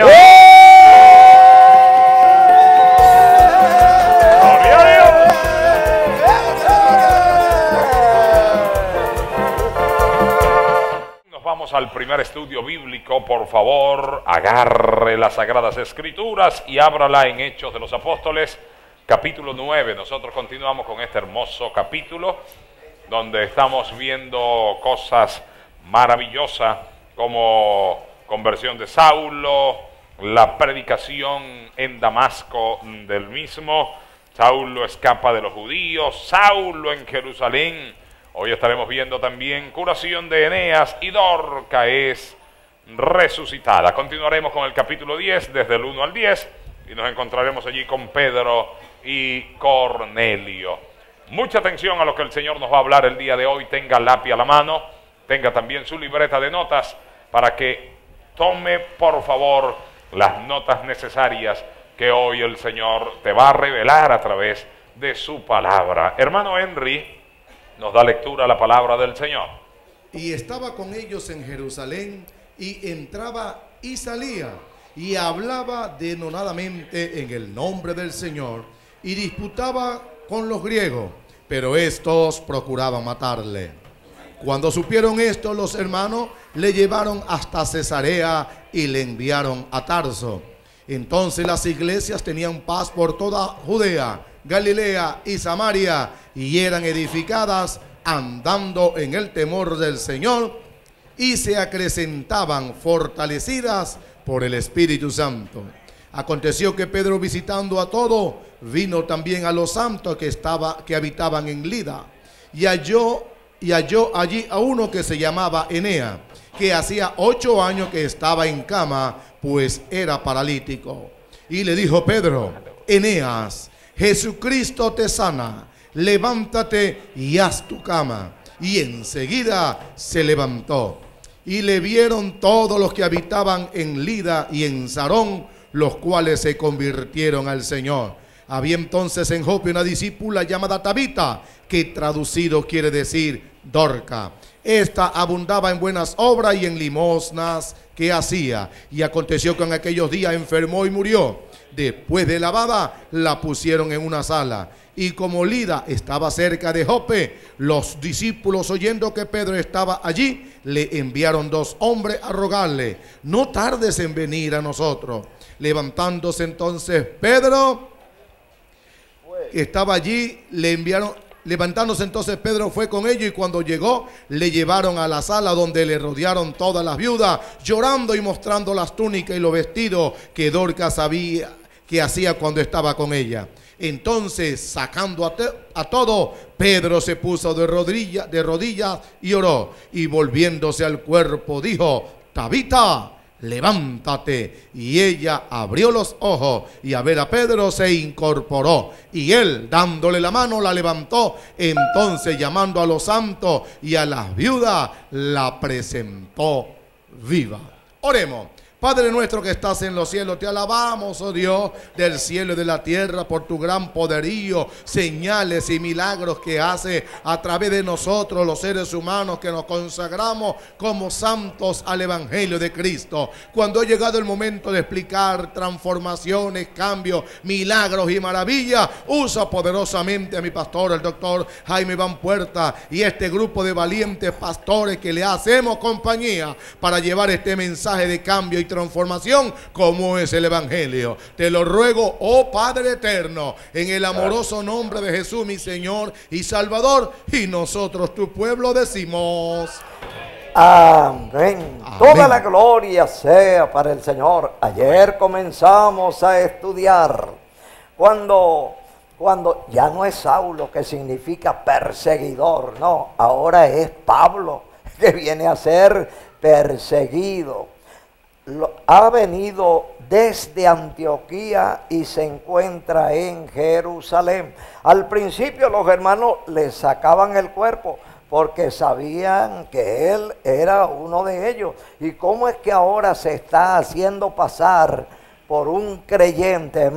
Nos vamos al primer estudio bíblico, por favor, agarre las Sagradas Escrituras y ábrala en Hechos de los Apóstoles, capítulo 9. Nosotros continuamos con este hermoso capítulo, donde estamos viendo cosas maravillosas como conversión de Saulo, la predicación en Damasco del mismo, Saulo escapa de los judíos, Saulo en Jerusalén. Hoy estaremos viendo también curación de Eneas y Dorca es resucitada. Continuaremos con el capítulo 10, desde el 1 al 10, y nos encontraremos allí con Pedro y Cornelio. Mucha atención a lo que el Señor nos va a hablar el día de hoy. Tenga lápiz a la mano, tenga también su libreta de notas para que tome, por favor, las notas necesarias que hoy el Señor te va a revelar a través de su palabra. Hermano Henry nos da lectura a la palabra del Señor. Y estaba con ellos en Jerusalén, y entraba y salía, y hablaba denodadamente en el nombre del Señor, y disputaba con los griegos, pero estos procuraban matarle. Cuando supieron esto, los hermanos le llevaron hasta Cesarea y le enviaron a Tarso. Entonces las iglesias tenían paz por toda Judea, Galilea y Samaria, y eran edificadas andando en el temor del Señor, y se acrecentaban fortalecidas por el Espíritu Santo. Aconteció que Pedro, visitando a todo, vino también a los santos que habitaban en Lida, y halló allí a uno que se llamaba Enea, que hacía 8 años que estaba en cama, pues era paralítico. Y le dijo Pedro: Eneas, Jesucristo te sana, levántate y haz tu cama. Y enseguida se levantó. Y le vieron todos los que habitaban en Lida y en Sarón, los cuales se convirtieron al Señor. Había entonces en Jope una discípula llamada Tabita, que traducido quiere decir Dorca. Esta abundaba en buenas obras y en limosnas que hacía. Y aconteció que en aquellos días enfermó y murió. Después de lavada, la pusieron en una sala. Y como Lida estaba cerca de Jope, los discípulos, oyendo que Pedro estaba allí, le enviaron 2 hombres a rogarle: no tardes en venir a nosotros. Levantándose entonces Pedro, que estaba allí, le enviaron. Levantándose entonces Pedro fue con ellos, y cuando llegó le llevaron a la sala, donde le rodearon todas las viudas, llorando y mostrando las túnicas y los vestidos que Dorca sabía que hacía cuando estaba con ella. Entonces, sacando a todo, Pedro se puso de rodillas y oró, y volviéndose al cuerpo dijo: Tabita, levántate. Y ella abrió los ojos, y a ver a Pedro se incorporó, y él, dándole la mano, la levantó. Entonces, llamando a los santos y a las viudas, la presentó viva. Oremos. Padre nuestro que estás en los cielos, te alabamos, oh Dios, del cielo y de la tierra, por tu gran poderío, señales y milagros que hace a través de nosotros, los seres humanos que nos consagramos como santos al Evangelio de Cristo. Cuando ha llegado el momento de explicar transformaciones, cambios, milagros y maravillas, usa poderosamente a mi pastor, el doctor Jaime Banks Puertas, y este grupo de valientes pastores que le hacemos compañía para llevar este mensaje de cambio y transformación como es el Evangelio. Te lo ruego, oh Padre eterno, en el amoroso nombre de Jesús, mi Señor y Salvador, y nosotros tu pueblo decimos amén. Toda la gloria sea para el Señor. Ayer comenzamos a estudiar cuando ya no es Saulo, que significa perseguidor, no, ahora es Pablo, que viene a ser perseguido. Ha venido desde Antioquía y se encuentra en Jerusalén. Al principio los hermanos le sacaban el cuerpo porque sabían que él era uno de ellos. ¿Y cómo es que ahora se está haciendo pasar por un creyente?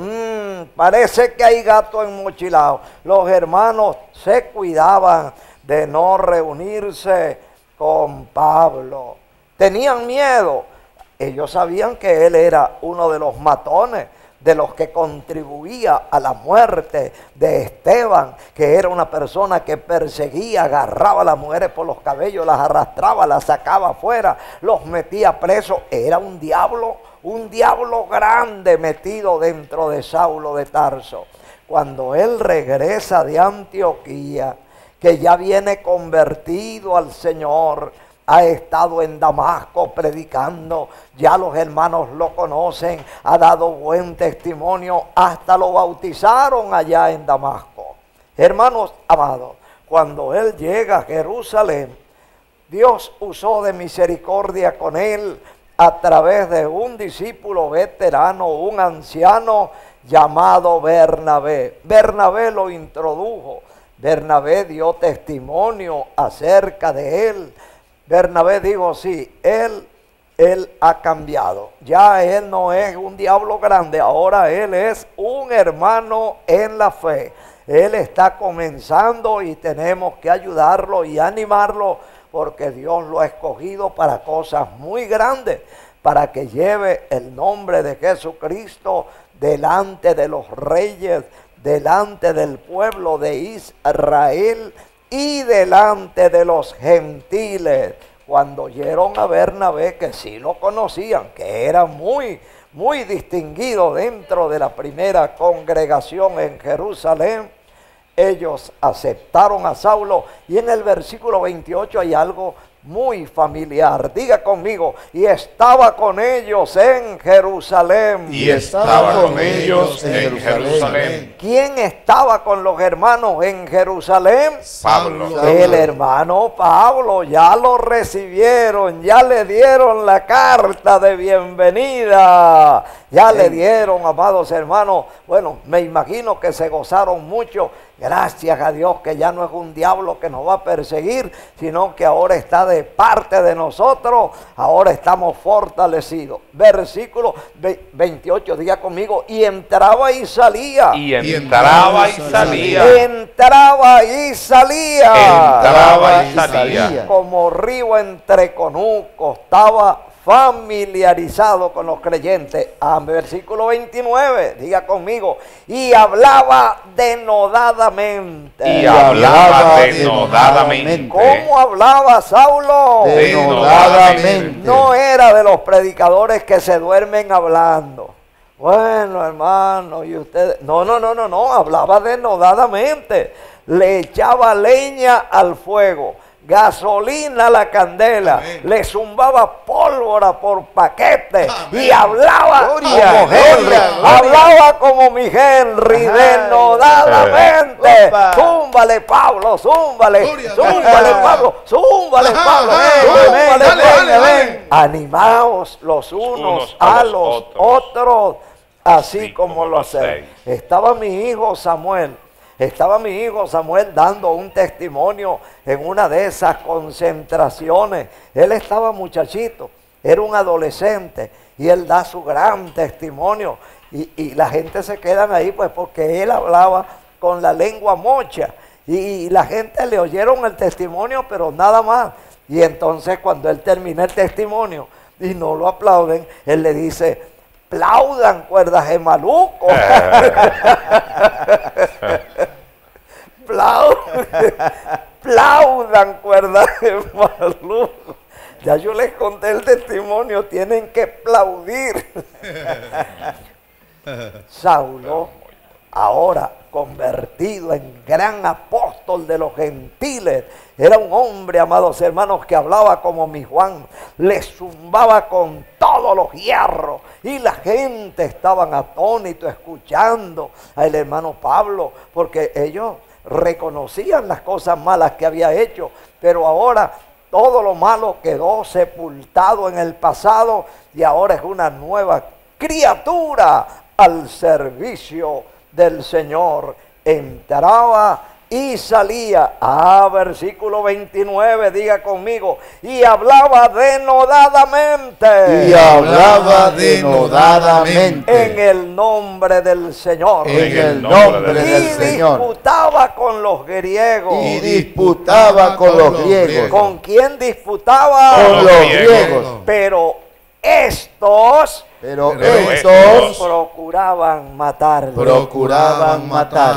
Parece que hay gato enmochilado. Los hermanos se cuidaban de no reunirse con Pablo. Tenían miedo. Ellos sabían que él era uno de los matones, de los que contribuía a la muerte de Esteban, que era una persona que perseguía, agarraba a las mujeres por los cabellos, las arrastraba, las sacaba afuera, los metía presos. Era un diablo grande metido dentro de Saulo de Tarso. Cuando él regresa de Antioquía, que ya viene convertido al Señor, ha estado en Damasco predicando, ya los hermanos lo conocen, ha dado buen testimonio, hasta lo bautizaron allá en Damasco. Hermanos amados, cuando él llega a Jerusalén, Dios usó de misericordia con él a través de un discípulo veterano, un anciano llamado Bernabé. Bernabé lo introdujo, Bernabé dio testimonio acerca de él. Bernabé dijo, sí, él ha cambiado. Ya él no es un diablo grande, ahora él es un hermano en la fe. Él está comenzando y tenemos que ayudarlo y animarlo, porque Dios lo ha escogido para cosas muy grandes, para que lleve el nombre de Jesucristo delante de los reyes, delante del pueblo de Israel y delante de los gentiles. Cuando oyeron a Bernabé, que sí lo conocían, que era muy distinguido dentro de la primera congregación en Jerusalén, ellos aceptaron a Saulo. Y en el versículo 28 hay algo muy familiar, diga conmigo, y estaba con ellos en Jerusalén. Y estaba con ellos en Jerusalén. ¿Quién estaba con los hermanos en Jerusalén? Pablo. El hermano Pablo. Ya lo recibieron, ya le dieron la carta de bienvenida, ya le dieron, amados hermanos. Bueno, me imagino que se gozaron mucho. Gracias a Dios que ya no es un diablo que nos va a perseguir, sino que ahora está de parte de nosotros, ahora estamos fortalecidos. Versículo 28, diga conmigo, y entraba y salía. Entraba y salía. Como río entre conucos, estaba familiarizado con los creyentes. A versículo 29, diga conmigo, y hablaba denodadamente. ¿Cómo hablaba Saulo? Denodadamente. No era de los predicadores que se duermen hablando. Bueno, hermano, y ustedes... No, hablaba denodadamente. Le echaba leña al fuego, gasolina a la candela. Amén. Le zumbaba pólvora por paquete. Amén. Y hablaba como Henry, hablaba como mi Henry. Ajá. Denodadamente. Zúmbale Pablo, zúmbale Pablo, ven. Animaos los unos a los otros, así como lo hacéis. Estaba mi hijo Samuel dando un testimonio en una de esas concentraciones. Él estaba muchachito, era un adolescente, y él da su gran testimonio. Y la gente se quedan ahí, pues, porque él hablaba con la lengua mocha. Y la gente le oyeron el testimonio, pero nada más. Y entonces, cuando él termina el testimonio y no lo aplauden, él le dice... Aplaudan, cuerdas de maluco. Aplaudan, cuerdas de maluco. Ya yo les conté el testimonio, tienen que aplaudir. Saulo, ahora convertido en gran apóstol de los gentiles, era un hombre, amados hermanos, que hablaba como mi Juan, le zumbaba con todos los hierros, y la gente estaban atónitos escuchando al hermano Pablo, porque ellos reconocían las cosas malas que había hecho, pero ahora todo lo malo quedó sepultado en el pasado, y ahora es una nueva criatura al servicio del Señor. Entraba y salía. Versículo 29, diga conmigo, y hablaba denodadamente. En el nombre del Señor. Y disputaba con los griegos. ¿Con quién disputaba? Con los griegos. Pero Pero estos procuraban matarlo.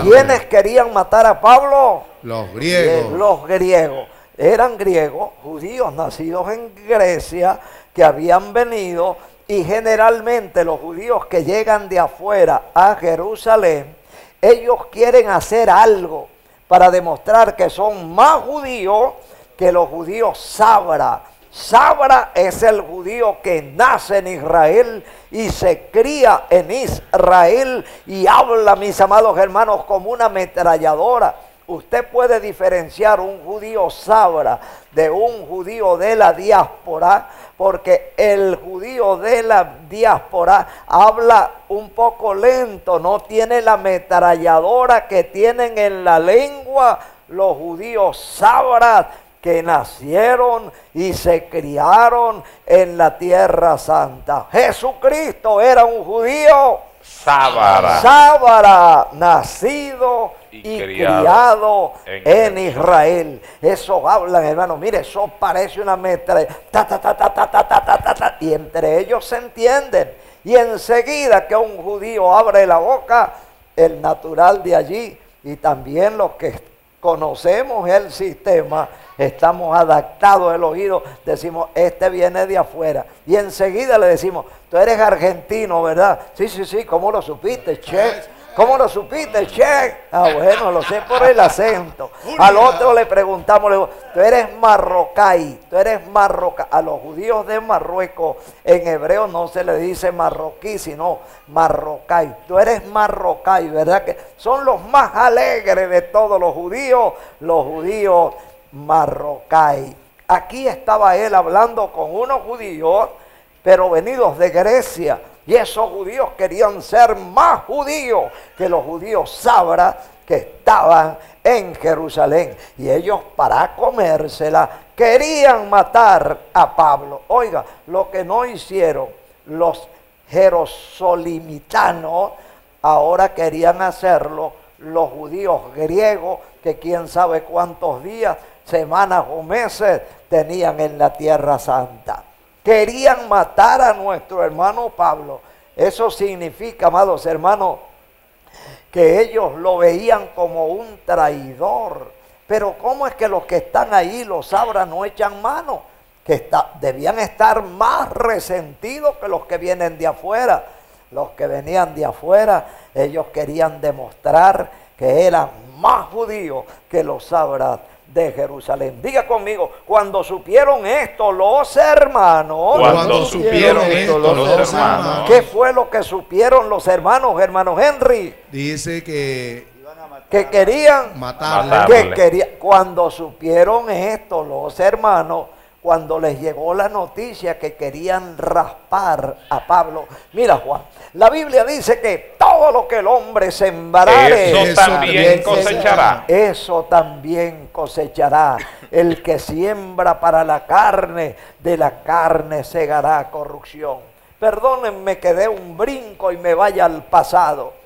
¿Quiénes querían matar a Pablo? Los griegos. Los griegos. Eran griegos, judíos nacidos en Grecia, que habían venido, y generalmente los judíos que llegan de afuera a Jerusalén, ellos quieren hacer algo para demostrar que son más judíos que los judíos Sabra. Sabra es el judío que nace en Israel y se cría en Israel y habla, mis amados hermanos, como una ametralladora. Usted puede diferenciar un judío Sabra de un judío de la diáspora, porque el judío de la diáspora habla un poco lento, no tiene la ametralladora que tienen en la lengua los judíos Sabra, que nacieron y se criaron en la Tierra Santa. Jesucristo era un judío Sábara. Sábara, nacido y criado en Israel. Eso hablan, hermano. Mire, eso parece una metralla. Y entre ellos se entienden. Y enseguida que un judío abre la boca, el natural de allí y también los que conocemos el sistema, estamos adaptados al oído, decimos, este viene de afuera. Y enseguida le decimos, tú eres argentino, ¿verdad? Sí, sí, sí, ¿cómo lo supiste, che? ¿Cómo lo supiste, che? Ah, bueno, lo sé por el acento. Al otro le preguntamos, le digo, tú eres marrocaí, tú eres marroca. A los judíos de Marruecos, en hebreo no se le dice marroquí, sino marrocaí. Tú eres marrocaí, ¿verdad? Que son los más alegres de todos los judíos marrocai. Aquí estaba él hablando con unos judíos, pero venidos de Grecia, y esos judíos querían ser más judíos que los judíos Sabra que estaban en Jerusalén, y ellos para comérsela querían matar a Pablo. Oiga, lo que no hicieron los jerosolimitanos, ahora querían hacerlo los judíos griegos, que quién sabe cuántos días, semanas o meses tenían en la Tierra Santa. Querían matar a nuestro hermano Pablo. Eso significa, amados hermanos, que ellos lo veían como un traidor. Pero ¿cómo es que los que están ahí, los Sabra, no echan mano? Que debían estar más resentidos que los que vienen de afuera. Los que venían de afuera, ellos querían demostrar que eran más judíos que los Sabra de Jerusalén. Diga conmigo, cuando supieron esto los hermanos. Cuando supieron esto los hermanos. ¿Qué fue lo que supieron los hermanos, hermano Henry? Dice que querían matarle. Cuando supieron esto los hermanos, cuando les llegó la noticia que querían raspar a Pablo. Mira, Juan, la Biblia dice que todo lo que el hombre sembrare, eso también cosechará. Eso también cosechará. El que siembra para la carne, de la carne segará corrupción. Perdónenme que dé un brinco y me vaya al pasado.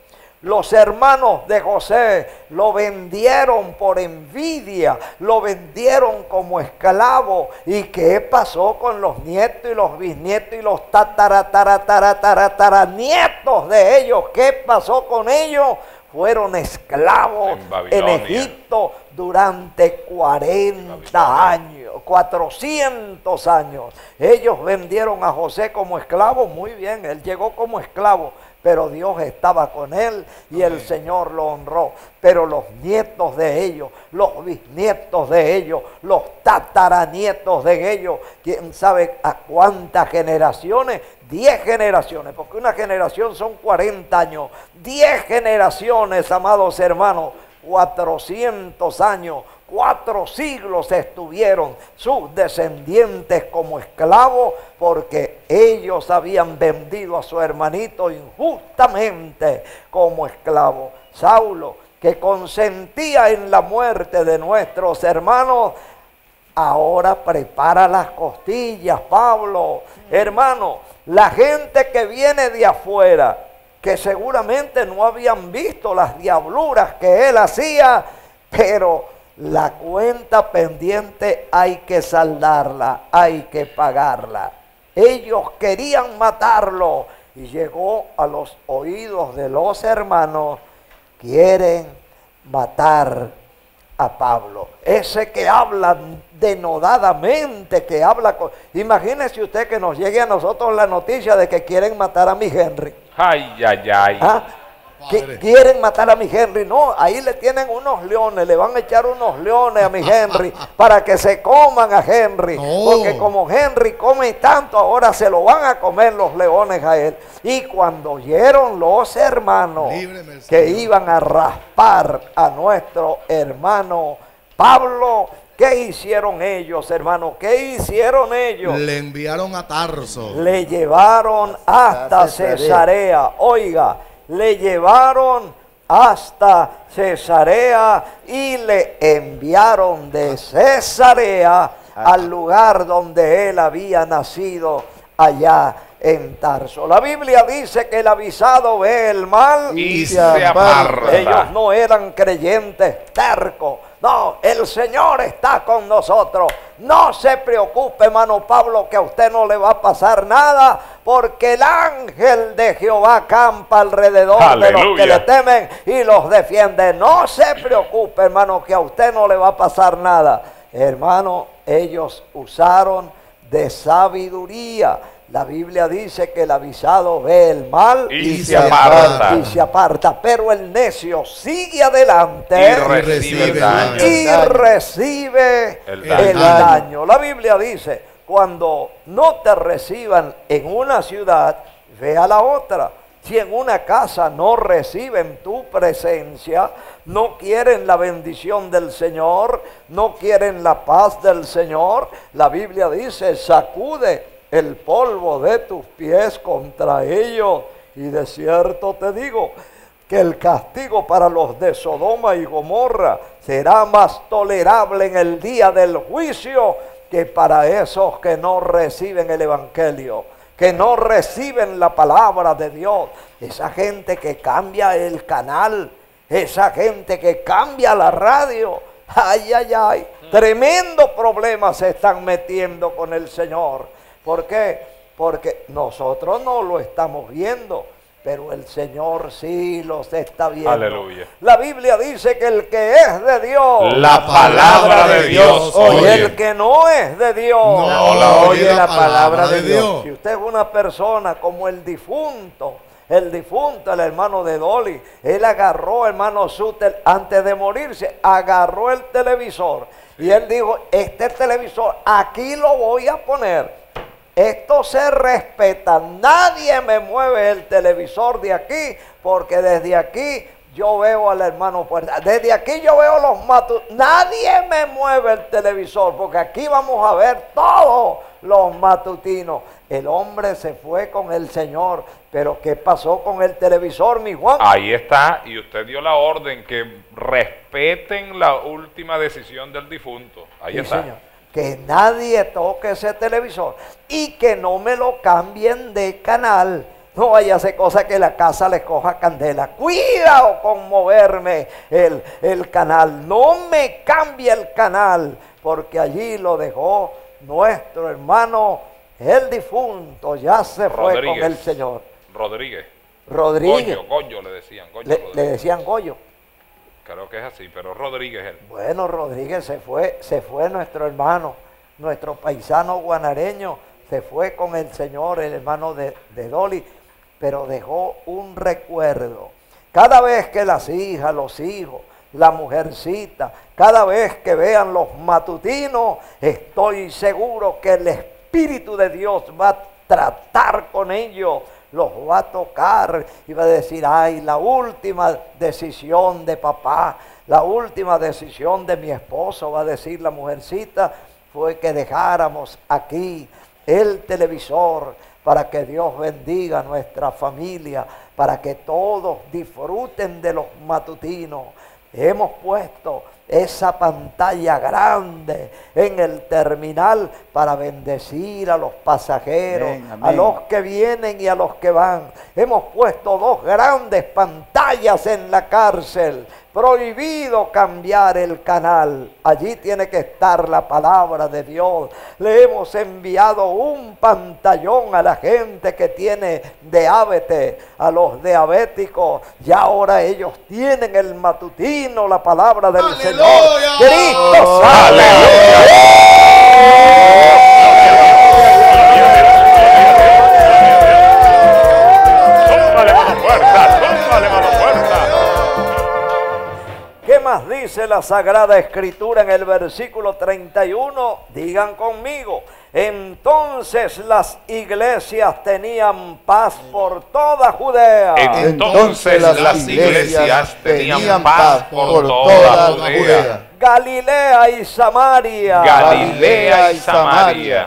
Los hermanos de José lo vendieron por envidia, lo vendieron como esclavo. ¿Y qué pasó con los nietos y los bisnietos y los tataranietos de ellos? ¿Qué pasó con ellos? Fueron esclavos en Egipto durante 40 años, 400 años. Ellos vendieron a José como esclavo, muy bien, él llegó como esclavo, pero Dios estaba con él y el Señor lo honró. Pero los nietos de ellos, los bisnietos de ellos, los tataranietos de ellos, quién sabe a cuántas generaciones, 10 generaciones, porque una generación son 40 años, 10 generaciones, amados hermanos, 400 años, 4 siglos estuvieron sus descendientes como esclavos, porque ellos habían vendido a su hermanito injustamente como esclavo. Saulo, que consentía en la muerte de nuestros hermanos, ahora prepara las costillas, Pablo. Hermano, la gente que viene de afuera, que seguramente no habían visto las diabluras que él hacía, pero la cuenta pendiente hay que saldarla, hay que pagarla. Ellos querían matarlo y llegó a los oídos de los hermanos: quieren matar a Pablo. Ese que habla denodadamente, que habla con... Imagínese usted que nos llegue a nosotros la noticia de que quieren matar a mi Henry. Ay, ay, ay. ¿Ah? Que quieren matar a mi Henry. No, ahí le tienen unos leones, le van a echar unos leones a mi Henry para que se coman a Henry. No. Porque como Henry come tanto, ahora se lo van a comer los leones a él. Y cuando oyeron los hermanos que iban a raspar a nuestro hermano Pablo, ¿qué hicieron ellos, hermano? ¿Qué hicieron ellos? Le enviaron a Tarso. Le llevaron hasta Cesarea. Oiga, le llevaron hasta Cesarea y le enviaron de Cesarea al lugar donde él había nacido, allá en Tarso. La Biblia dice que el avisado ve el mal y se aparta. Ellos no eran creyentes tercos. No, el Señor está con nosotros. No se preocupe, hermano Pablo, que a usted no le va a pasar nada, porque el ángel de Jehová acampa alrededor de los que le temen y los defiende. No se preocupe, hermano, que a usted no le va a pasar nada. Hermano, ellos usaron de sabiduría. La Biblia dice que el avisado ve el mal y se aparta, pero el necio sigue adelante y recibe el daño. La Biblia dice, cuando no te reciban en una ciudad, ve a la otra. Si en una casa no reciben tu presencia, no quieren la bendición del Señor, no quieren la paz del Señor, la Biblia dice, sacude el polvo de tus pies contra ellos, y de cierto te digo que el castigo para los de Sodoma y Gomorra será más tolerable en el día del juicio que para esos que no reciben el evangelio, que no reciben la palabra de Dios. Esa gente que cambia el canal, esa gente que cambia la radio, ay, ay, ay, tremendo problema se están metiendo con el Señor. ¿Por qué? Porque nosotros no lo estamos viendo, pero el Señor sí los está viendo. Aleluya. La Biblia dice que el que es de Dios, la palabra de Dios oye. El que no es de Dios, no la oye la palabra de Dios. Si usted es una persona como el difunto, el hermano de Dolly, él agarró, hermano Suter, antes de morirse, agarró el televisor. Y él dijo, este televisor, aquí lo voy a poner. Esto se respeta, nadie me mueve el televisor de aquí, porque desde aquí yo veo al hermano Puertas, desde aquí yo veo los matutinos, nadie me mueve el televisor, porque aquí vamos a ver todos los matutinos. El hombre se fue con el Señor, pero ¿qué pasó con el televisor, mi Juan? Ahí está, y usted dio la orden que respeten la última decisión del difunto, ahí está. Señor. Que nadie toque ese televisor y que no me lo cambien de canal. No vaya a hacer cosa que la casa le coja candela. Cuidado con moverme el canal. No me cambie el canal, porque allí lo dejó nuestro hermano, el difunto. Ya se fue con el Señor. Rodríguez. Goyo le decían. Goyo. Creo que es así, pero Rodríguez él. Bueno, Rodríguez se fue nuestro hermano, nuestro paisano guanareño, se fue con el Señor, el hermano de Dolly, pero dejó un recuerdo. Cada vez que las hijas, los hijos, la mujercita, cada vez que vean los matutinos, estoy seguro que el Espíritu de Dios va a tratar con ellos. Los va a tocar y va a decir, ay, la última decisión de papá, la última decisión de mi esposo, va a decir la mujercita, fue que dejáramos aquí el televisor para que Dios bendiga a nuestra familia, para que todos disfruten de los matutinos. Hemos puesto esa pantalla grande en el terminal para bendecir a los pasajeros, amén, amén, a los que vienen y a los que van. Hemos puesto dos grandes pantallas en la cárcel, prohibido cambiar el canal, allí tiene que estar la palabra de Dios. Le hemos enviado un pantallón a la gente que tiene diabetes, a los diabéticos, y ahora ellos tienen el matutino, la palabra del ¡aleluya! Señor Cristo sale. ¡Tómale mano fuerza! ¡Tómale mano fuerza! ¿Qué más dice la Sagrada Escritura en el versículo 31? Digan conmigo. Entonces las iglesias tenían paz por toda Judea. Entonces las iglesias tenían paz por toda Judea. Galilea y Samaria.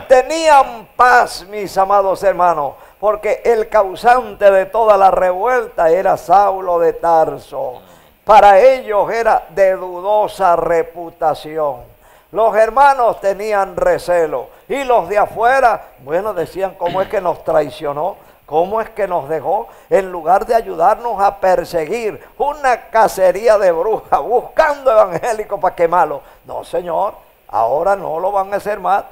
Tenían paz, mis amados hermanos, porque el causante de toda la revuelta era Saulo de Tarso. Para ellos era de dudosa reputación. Los hermanos tenían recelo. Y los de afuera, bueno, decían, ¿cómo es que nos traicionó? ¿Cómo es que nos dejó? En lugar de ayudarnos a perseguir, una cacería de brujas, buscando evangélicos para quemarlo. No, señor, ahora no lo van a hacer más.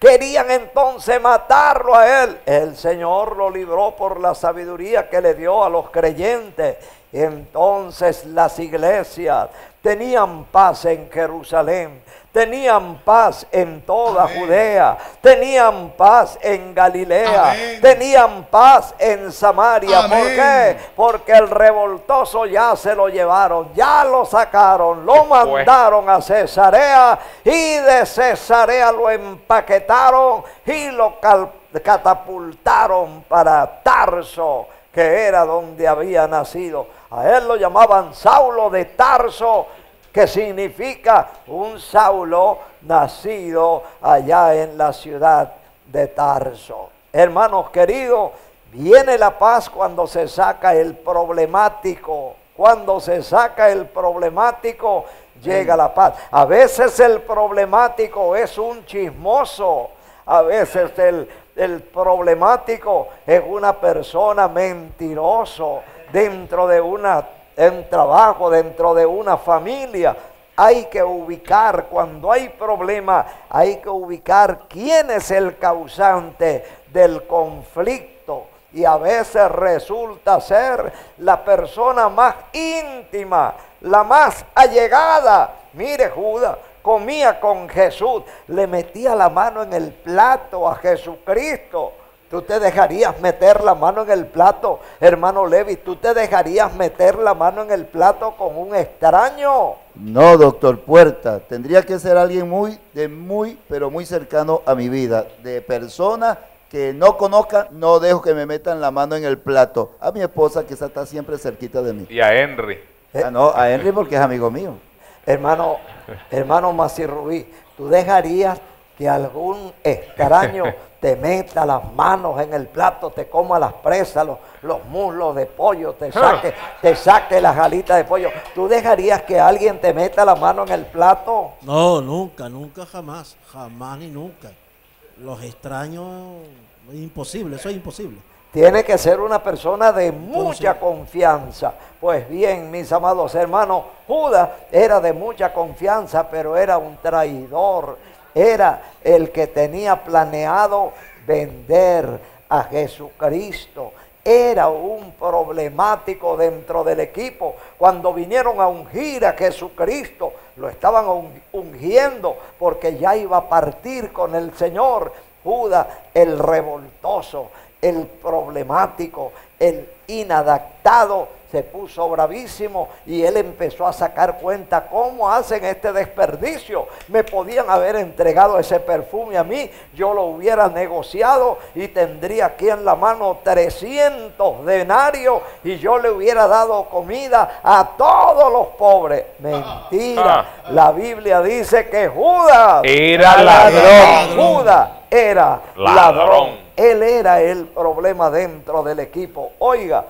Querían entonces matarlo a él. El Señor lo libró por la sabiduría que le dio a los creyentes. Entonces las iglesias tenían paz en Jerusalén, tenían paz en toda amén. Judea, tenían paz en Galilea, amén. Tenían paz en Samaria. Amén. ¿Por qué? Porque el revoltoso ya se lo llevaron, ya lo sacaron, lo mandaron a Cesarea y de Cesarea lo empaquetaron y lo catapultaron para Tarso, que era donde había nacido. A él lo llamaban Saulo de Tarso, que significa un Saulo nacido allá en la ciudad de Tarso. Hermanos queridos, viene la paz cuando se saca el problemático. Cuando se saca el problemático, llega la paz. A veces el problemático es un chismoso, a veces el problemático es una persona mentirosa dentro de un trabajo, dentro de una familia. Hay que ubicar, cuando hay problema, hay que ubicar quién es el causante del conflicto. Y a veces resulta ser la persona más íntima, la más allegada. Mire, Judas comía con Jesús, le metía la mano en el plato a Jesucristo. ¿Tú te dejarías meter la mano en el plato, hermano Levi? ¿Tú te dejarías meter la mano en el plato con un extraño? No, doctor Puerta, tendría que ser alguien muy cercano a mi vida. De personas que no conozca, no dejo que me metan la mano en el plato. A mi esposa, que está siempre cerquita de mí. Y a Henry. A Henry porque es amigo mío. Hermano Masirubí, ¿tú dejarías que algún extraño te meta las manos en el plato, te coma las presas, los muslos de pollo, te saque las alitas de pollo? ¿Tú dejarías que alguien te meta la mano en el plato? No, nunca, jamás. Jamás ni nunca. Los extraños, imposible, eso es imposible. Tiene que ser una persona de mucha confianza. Pues bien, mis amados hermanos, Judas era de mucha confianza, pero era un traidor. Era el que tenía planeado vender a Jesucristo. Era un problemático dentro del equipo. Cuando vinieron a ungir a Jesucristo, lo estaban ungiendo porque ya iba a partir con el Señor. Judas, el revoltoso, el problemático, el inadaptado, se puso bravísimo y él empezó a sacar cuenta. ¿Cómo hacen este desperdicio? Me podían haber entregado ese perfume a mí, yo lo hubiera negociado y tendría aquí en la mano 300 denarios y yo le hubiera dado comida a todos los pobres. Mentira, la Biblia dice que Judas era ladrón. Judas era ladrón. Él era el problema dentro del equipo. Oiga,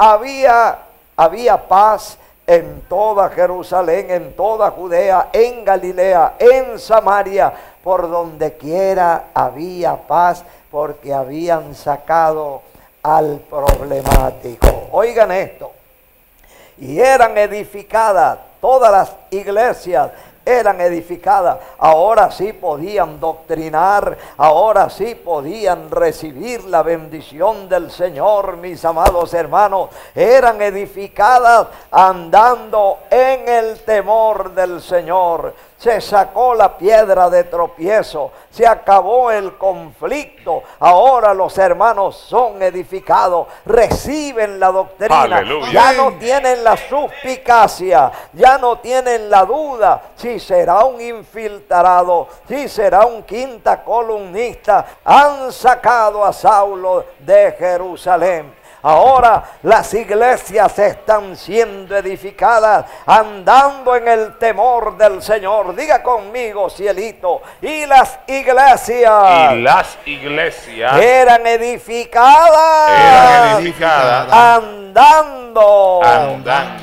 había paz en toda Jerusalén, en toda Judea, en Galilea, en Samaria, por donde quiera había paz, porque habían sacado al problemático. Oigan esto. Y eran edificadas, todas las iglesias eran edificadas. Ahora sí podían doctrinar, ahora sí podían recibir la bendición del Señor, mis amados hermanos. Eran edificadas andando en el temor del Señor. Se sacó la piedra de tropiezo, se acabó el conflicto. Ahora los hermanos son edificados, reciben la doctrina. Aleluya. Ya no tienen la suspicacia, ya no tienen la duda si será un infiltrado, si será un quinta columnista. Han sacado a Saulo de Jerusalén. Ahora las iglesias están siendo edificadas andando en el temor del Señor. Diga conmigo, cielito. Y las iglesias. Y las iglesias. Eran edificadas. Eran edificadas. Andando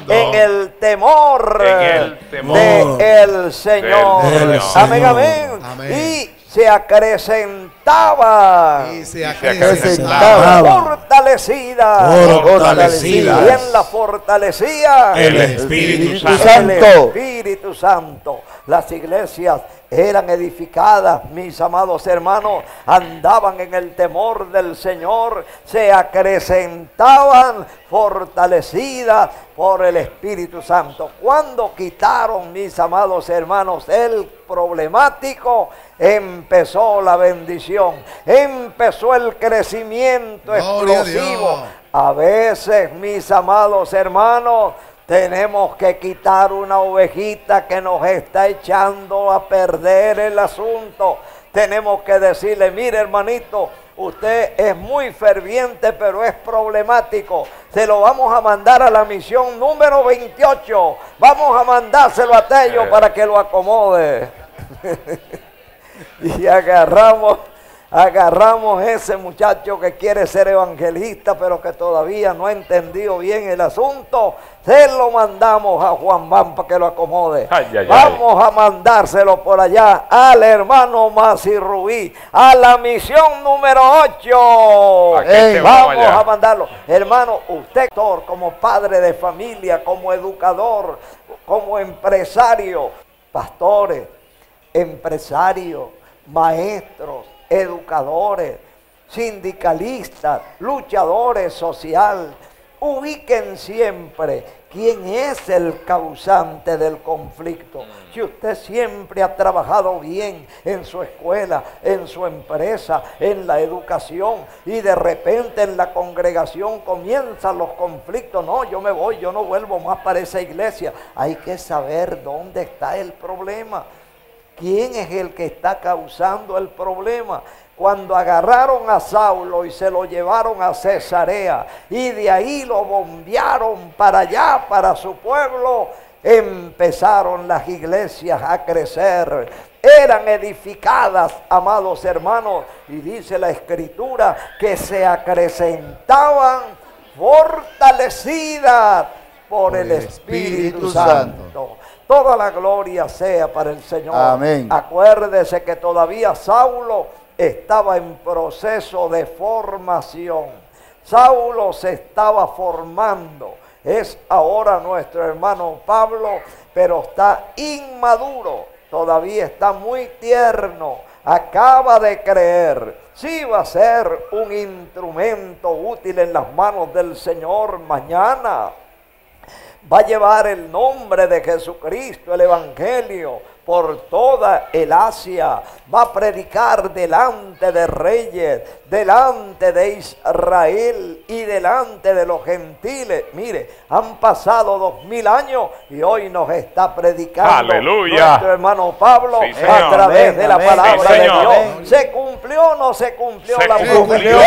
en el temor. En el temor. Del Señor. Amén, amén. Amén. Y se acrecentaba, fortalecida, ¿quién la fortalecía? El Espíritu Santo. El Espíritu Santo. Las iglesias eran edificadas, mis amados hermanos, andaban en el temor del Señor, se acrecentaban, fortalecidas por el Espíritu Santo. Cuando quitaron, mis amados hermanos, el problemático, empezó la bendición, empezó el crecimiento explosivo. A veces, mis amados hermanos, tenemos que quitar una ovejita que nos está echando a perder el asunto. Tenemos que decirle, mire hermanito, usted es muy ferviente pero es problemático. Se lo vamos a mandar a la misión número 28. Vamos a mandárselo a Tello para que lo acomode. Y agarramos ese muchacho que quiere ser evangelista pero que todavía no ha entendido bien el asunto. Se lo mandamos a Juan Bampa que lo acomode. Ay, ay, ay. Vamos a mandárselo por allá al hermano Masirubí, a la misión número 8. Vamos a mandarlo. Hermano, usted como padre de familia, como educador, como empresario, pastores, empresarios, maestros, educadores, sindicalistas, luchadores sociales, ubiquen siempre quién es el causante del conflicto. Si usted siempre ha trabajado bien en su escuela, en su empresa, en la educación, y de repente en la congregación comienzan los conflictos, no, yo me voy, yo no vuelvo más para esa iglesia. Hay que saber dónde está el problema. ¿Quién es el que está causando el problema? Cuando agarraron a Saulo y se lo llevaron a Cesarea y de ahí lo bombearon para allá, para su pueblo, empezaron las iglesias a crecer. Eran edificadas, amados hermanos, y dice la Escritura que se acrecentaban fortalecidas por el Espíritu Santo. Toda la gloria sea para el Señor. Amén. Acuérdese que todavía Saulo estaba en proceso de formación. Saulo se estaba formando. Es ahora nuestro hermano Pablo, pero está inmaduro. Todavía está muy tierno. Acaba de creer. Sí va a ser un instrumento útil en las manos del Señor mañana. Va a llevar el nombre de Jesucristo, el Evangelio, por toda el Asia. Va a predicar delante de reyes, delante de Israel y delante de los gentiles. Mire, han pasado 2000 años y hoy nos está predicando. Aleluya. Nuestro hermano Pablo, sí, a través de la palabra, sí, de Dios. ¿Se cumplió o no se cumplió la promesa?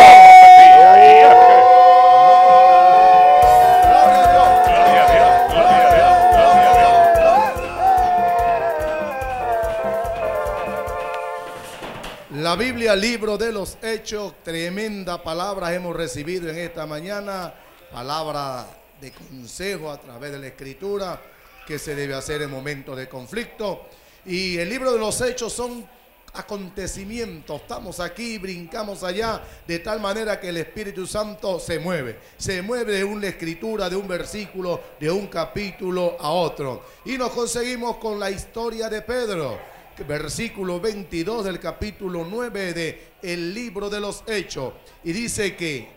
La Biblia, libro de los Hechos, tremenda palabra hemos recibido en esta mañana, palabra de consejo a través de la escritura que se debe hacer en momentos de conflicto. Y el libro de los Hechos son acontecimientos, estamos aquí, brincamos allá, de tal manera que el Espíritu Santo se mueve de una escritura, de un versículo, de un capítulo a otro. Y nos conseguimos con la historia de Pedro, versículo 22 del capítulo 9 de el libro de los Hechos. Y dice que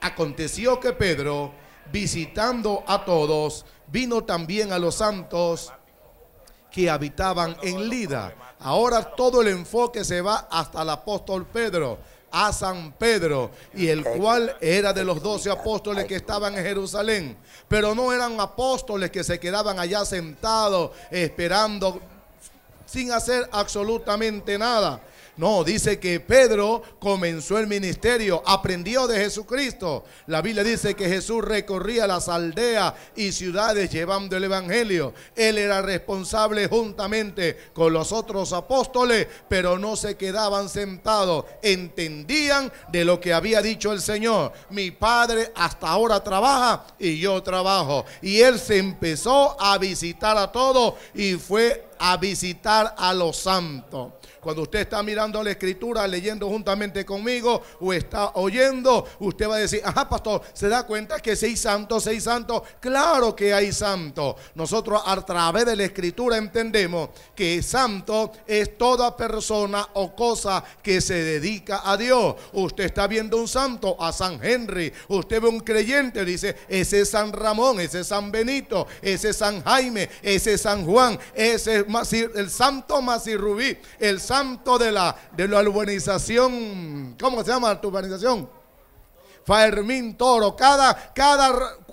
aconteció que Pedro, visitando a todos, vino también a los santos que habitaban en Lida. Ahora todo el enfoque se va hasta el apóstol Pedro, a San Pedro, y el cual era de los 12 apóstoles que estaban en Jerusalén. Pero no eran apóstoles que se quedaban allá sentados, esperando, sin hacer absolutamente nada. No, dice que Pedro comenzó el ministerio, aprendió de Jesucristo. La Biblia dice que Jesús recorría las aldeas y ciudades llevando el evangelio. Él era responsable juntamente con los otros apóstoles, pero no se quedaban sentados. Entendían de lo que había dicho el Señor. Mi Padre hasta ahora trabaja y yo trabajo. Y él se empezó a visitar a todos y fue a visitar a los santos. Cuando usted está mirando la escritura, leyendo juntamente conmigo, o está oyendo, usted va a decir, ajá, pastor, ¿se da cuenta que sí hay santos, sí hay santos? Claro que hay santos. Nosotros a través de la escritura entendemos que santo es toda persona o cosa que se dedica a Dios. Usted está viendo un santo, a San Henry. Usted ve un creyente, dice, ese es San Ramón, ese es San Benito, ese es San Jaime, ese es San Juan, ese es el santo Masirubí, el santo de la urbanización, ¿cómo se llama tu urbanización? Fermín Toro.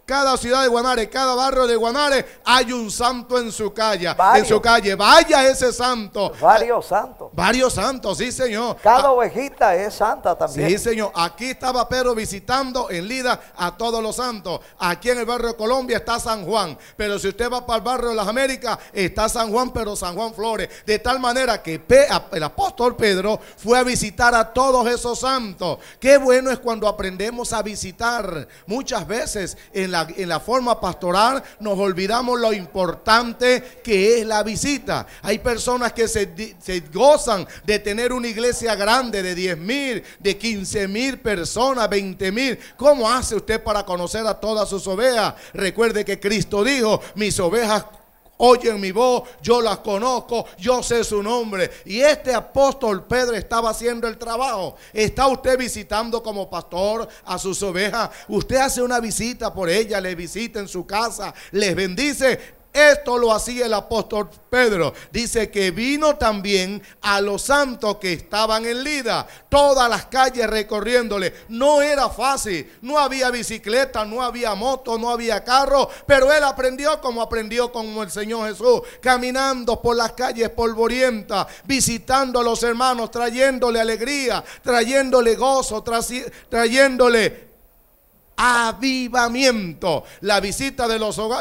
Cada ciudad de Guanare, cada barrio de Guanare, hay un santo en su calle. En su calle, vaya ese santo. Varios santos. Varios santos, sí, señor. Cada ovejita es santa también. Sí, señor. Aquí estaba Pedro visitando en Lida a todos los santos. Aquí en el barrio de Colombia está San Juan. Pero si usted va para el barrio de las Américas, está San Juan, pero San Juan Flores. De tal manera que el apóstol Pedro fue a visitar a todos esos santos. Qué bueno es cuando aprendemos a visitar. Muchas veces en la forma pastoral nos olvidamos lo importante que es la visita. Hay personas que se gozan de tener una iglesia grande de 10,000, de 15,000 personas, 20,000. ¿Cómo hace usted para conocer a todas sus ovejas? Recuerde que Cristo dijo, mis ovejas oyen mi voz, yo las conozco, yo sé su nombre. Y este apóstol Pedro estaba haciendo el trabajo. Está usted visitando como pastor a sus ovejas. Usted hace una visita por ellas, les visita en su casa, les bendice. Esto lo hacía el apóstol Pedro. Dice que vino también a los santos que estaban en Lida, todas las calles recorriéndole. No era fácil, no había bicicleta, no había moto, no había carro, pero él aprendió con el Señor Jesús, caminando por las calles polvorientas, visitando a los hermanos, trayéndole alegría, trayéndole gozo, trayéndole avivamiento. La visita de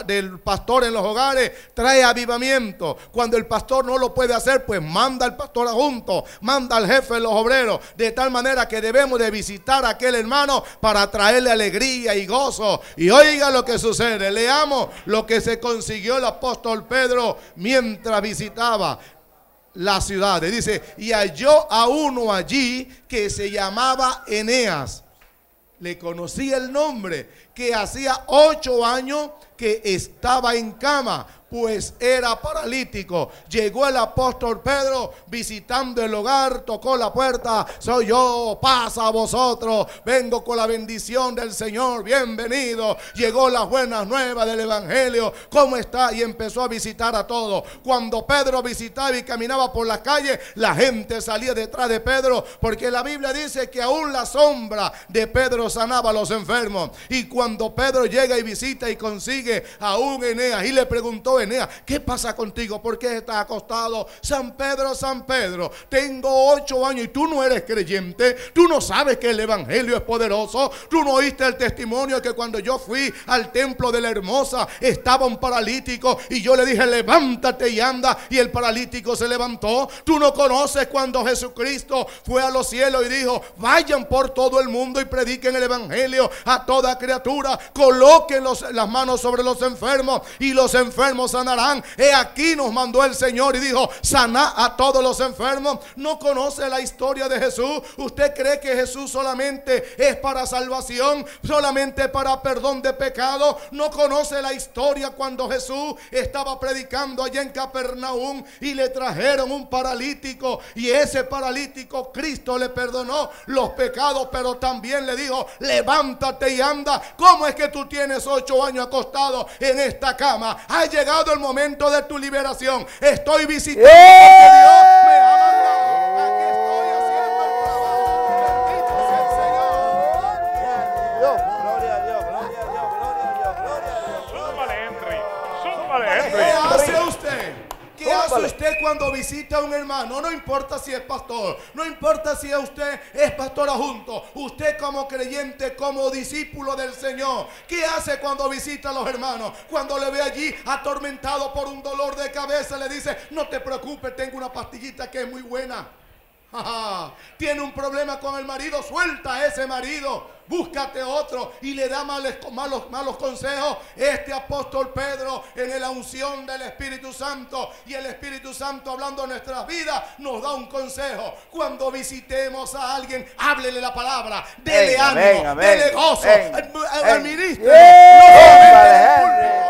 del pastor en los hogares trae avivamiento. Cuando el pastor no lo puede hacer, pues manda al pastor adjunto, manda al jefe de los obreros, de tal manera que debemos de visitar a aquel hermano para traerle alegría y gozo. Y oiga lo que sucede, leamos lo que se consiguió el apóstol Pedro mientras visitaba las ciudades. Dice, y halló a uno allí que se llamaba Eneas. Le conocía el nombre, que hacía 8 años que estaba en cama, pues era paralítico. Llegó el apóstol Pedro visitando el hogar, tocó la puerta. Soy yo, pasa a vosotros, vengo con la bendición del Señor, bienvenido. Llegó las buenas nuevas del evangelio, ¿cómo está? Y empezó a visitar a todos. Cuando Pedro visitaba y caminaba por las calles, la gente salía detrás de Pedro, porque la Biblia dice que aún la sombra de Pedro sanaba a los enfermos. Y cuando Pedro llega y visita y consigue a un Eneas, y le preguntó, Eneas, ¿qué pasa contigo? ¿Por qué estás acostado? San Pedro, tengo 8 años y tú no eres creyente, tú no sabes que el evangelio es poderoso, tú no oíste el testimonio que cuando yo fui al templo de la hermosa estaba un paralítico y yo le dije, levántate y anda, y el paralítico se levantó. Tú no conoces cuando Jesucristo fue a los cielos y dijo, vayan por todo el mundo y prediquen el evangelio a toda criatura. lectura, coloquen las manos sobre los enfermos y los enfermos sanarán. He aquí nos mandó el Señor y dijo, sana a todos los enfermos. ¿No conoce la historia de Jesús? ¿Usted cree que Jesús solamente es para salvación, solamente para perdón de pecado? ¿No conoce la historia cuando Jesús estaba predicando allá en Capernaum y le trajeron un paralítico, y ese paralítico Cristo le perdonó los pecados, pero también le dijo, levántate y anda? ¿Cómo es que tú tienes 8 años acostado en esta cama? Ha llegado el momento de tu liberación. Estoy visitando porque Dios me ha mandado. Aquí estoy haciendo el trabajo. Bendito sea el Señor. Gloria a Dios, gloria a Dios, gloria a Dios, gloria a Dios. Súmale, Henry. Súmale, Henry. ¿Qué hace usted? ¿Qué hace usted cuando visita a un hermano? No importa si es pastor, no importa si usted es pastor adjunto, usted como creyente, como discípulo del Señor, ¿qué hace cuando visita a los hermanos? Cuando le ve allí atormentado por un dolor de cabeza, le dice, no te preocupes, tengo una pastillita que es muy buena. Tiene un problema con el marido, suelta a ese marido, búscate otro, y le da malos consejos. Este apóstol Pedro, en la unción del Espíritu Santo y el Espíritu Santo hablando en nuestras vidas, nos da un consejo. Cuando visitemos a alguien, háblele la palabra, dele ánimo, dele gozo, administre.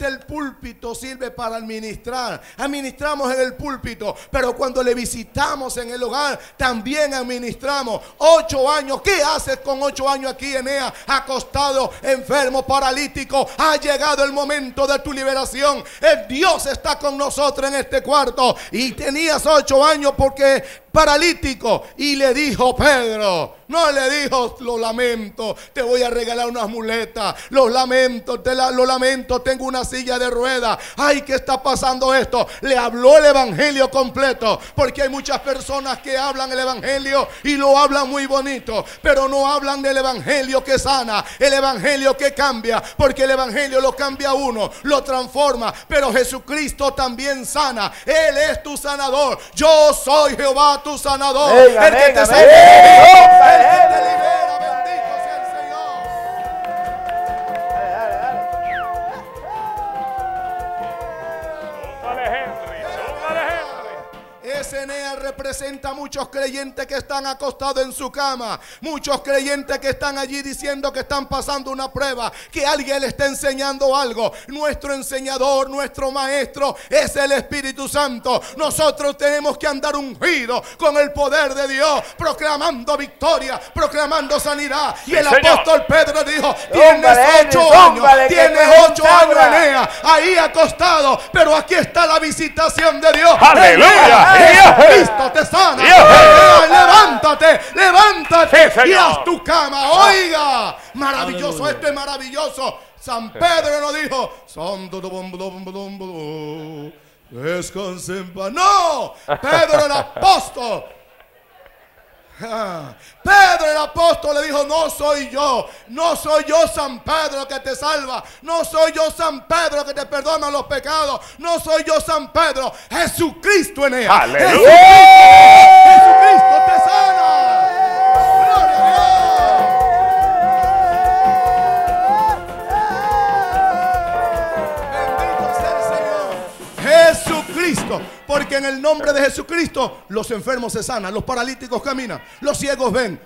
El púlpito sirve para administrar, administramos en el púlpito, pero cuando le visitamos en el hogar también administramos. 8 años, ¿qué haces con 8 años aquí, Enea, acostado, enfermo, paralítico? Ha llegado el momento de tu liberación. El Dios está con nosotros en este cuarto, y tenías 8 años porque paralítico, y le dijo Pedro, no le dijo, lo lamento, te voy a regalar unas muletas, lo lamento, tengo una silla de ruedas, ay, ¿qué está pasando esto? Le habló el evangelio completo, porque hay muchas personas que hablan el evangelio y lo hablan muy bonito, pero no hablan del evangelio que sana, el evangelio que cambia, porque el evangelio lo cambia uno, lo transforma, pero Jesucristo también sana. Él es tu sanador. Yo soy Jehová tu sanador, el que te sana, el que te libera. Bendito sea el Señor. Ese Enea representa a muchos creyentes que están acostados en su cama, muchos creyentes que están allí diciendo que están pasando una prueba, que alguien le está enseñando algo. Nuestro enseñador, nuestro maestro es el Espíritu Santo. Nosotros tenemos que andar ungidos con el poder de Dios, proclamando victoria, proclamando sanidad. Y el apóstol Pedro dijo, tienes ocho años, Enea, ahí acostado, pero aquí está la visitación de Dios. ¡Aleluya! Cristo te sana. Levántate, levántate, sí, y haz tu cama. Oiga, maravilloso, esto es maravilloso. San Pedro nos dijo, santo, descansen. No, Pedro el apóstol. Pedro el apóstol le dijo, no soy yo San Pedro que te salva, no soy yo San Pedro que te perdona los pecados, no soy yo San Pedro, Jesucristo en él. ¡Aleluya! Jesucristo te sana. ¡Gloria a Dios! Bendito sea el Señor. Jesucristo. Porque en el nombre de Jesucristo los enfermos se sanan, los paralíticos caminan, los ciegos ven,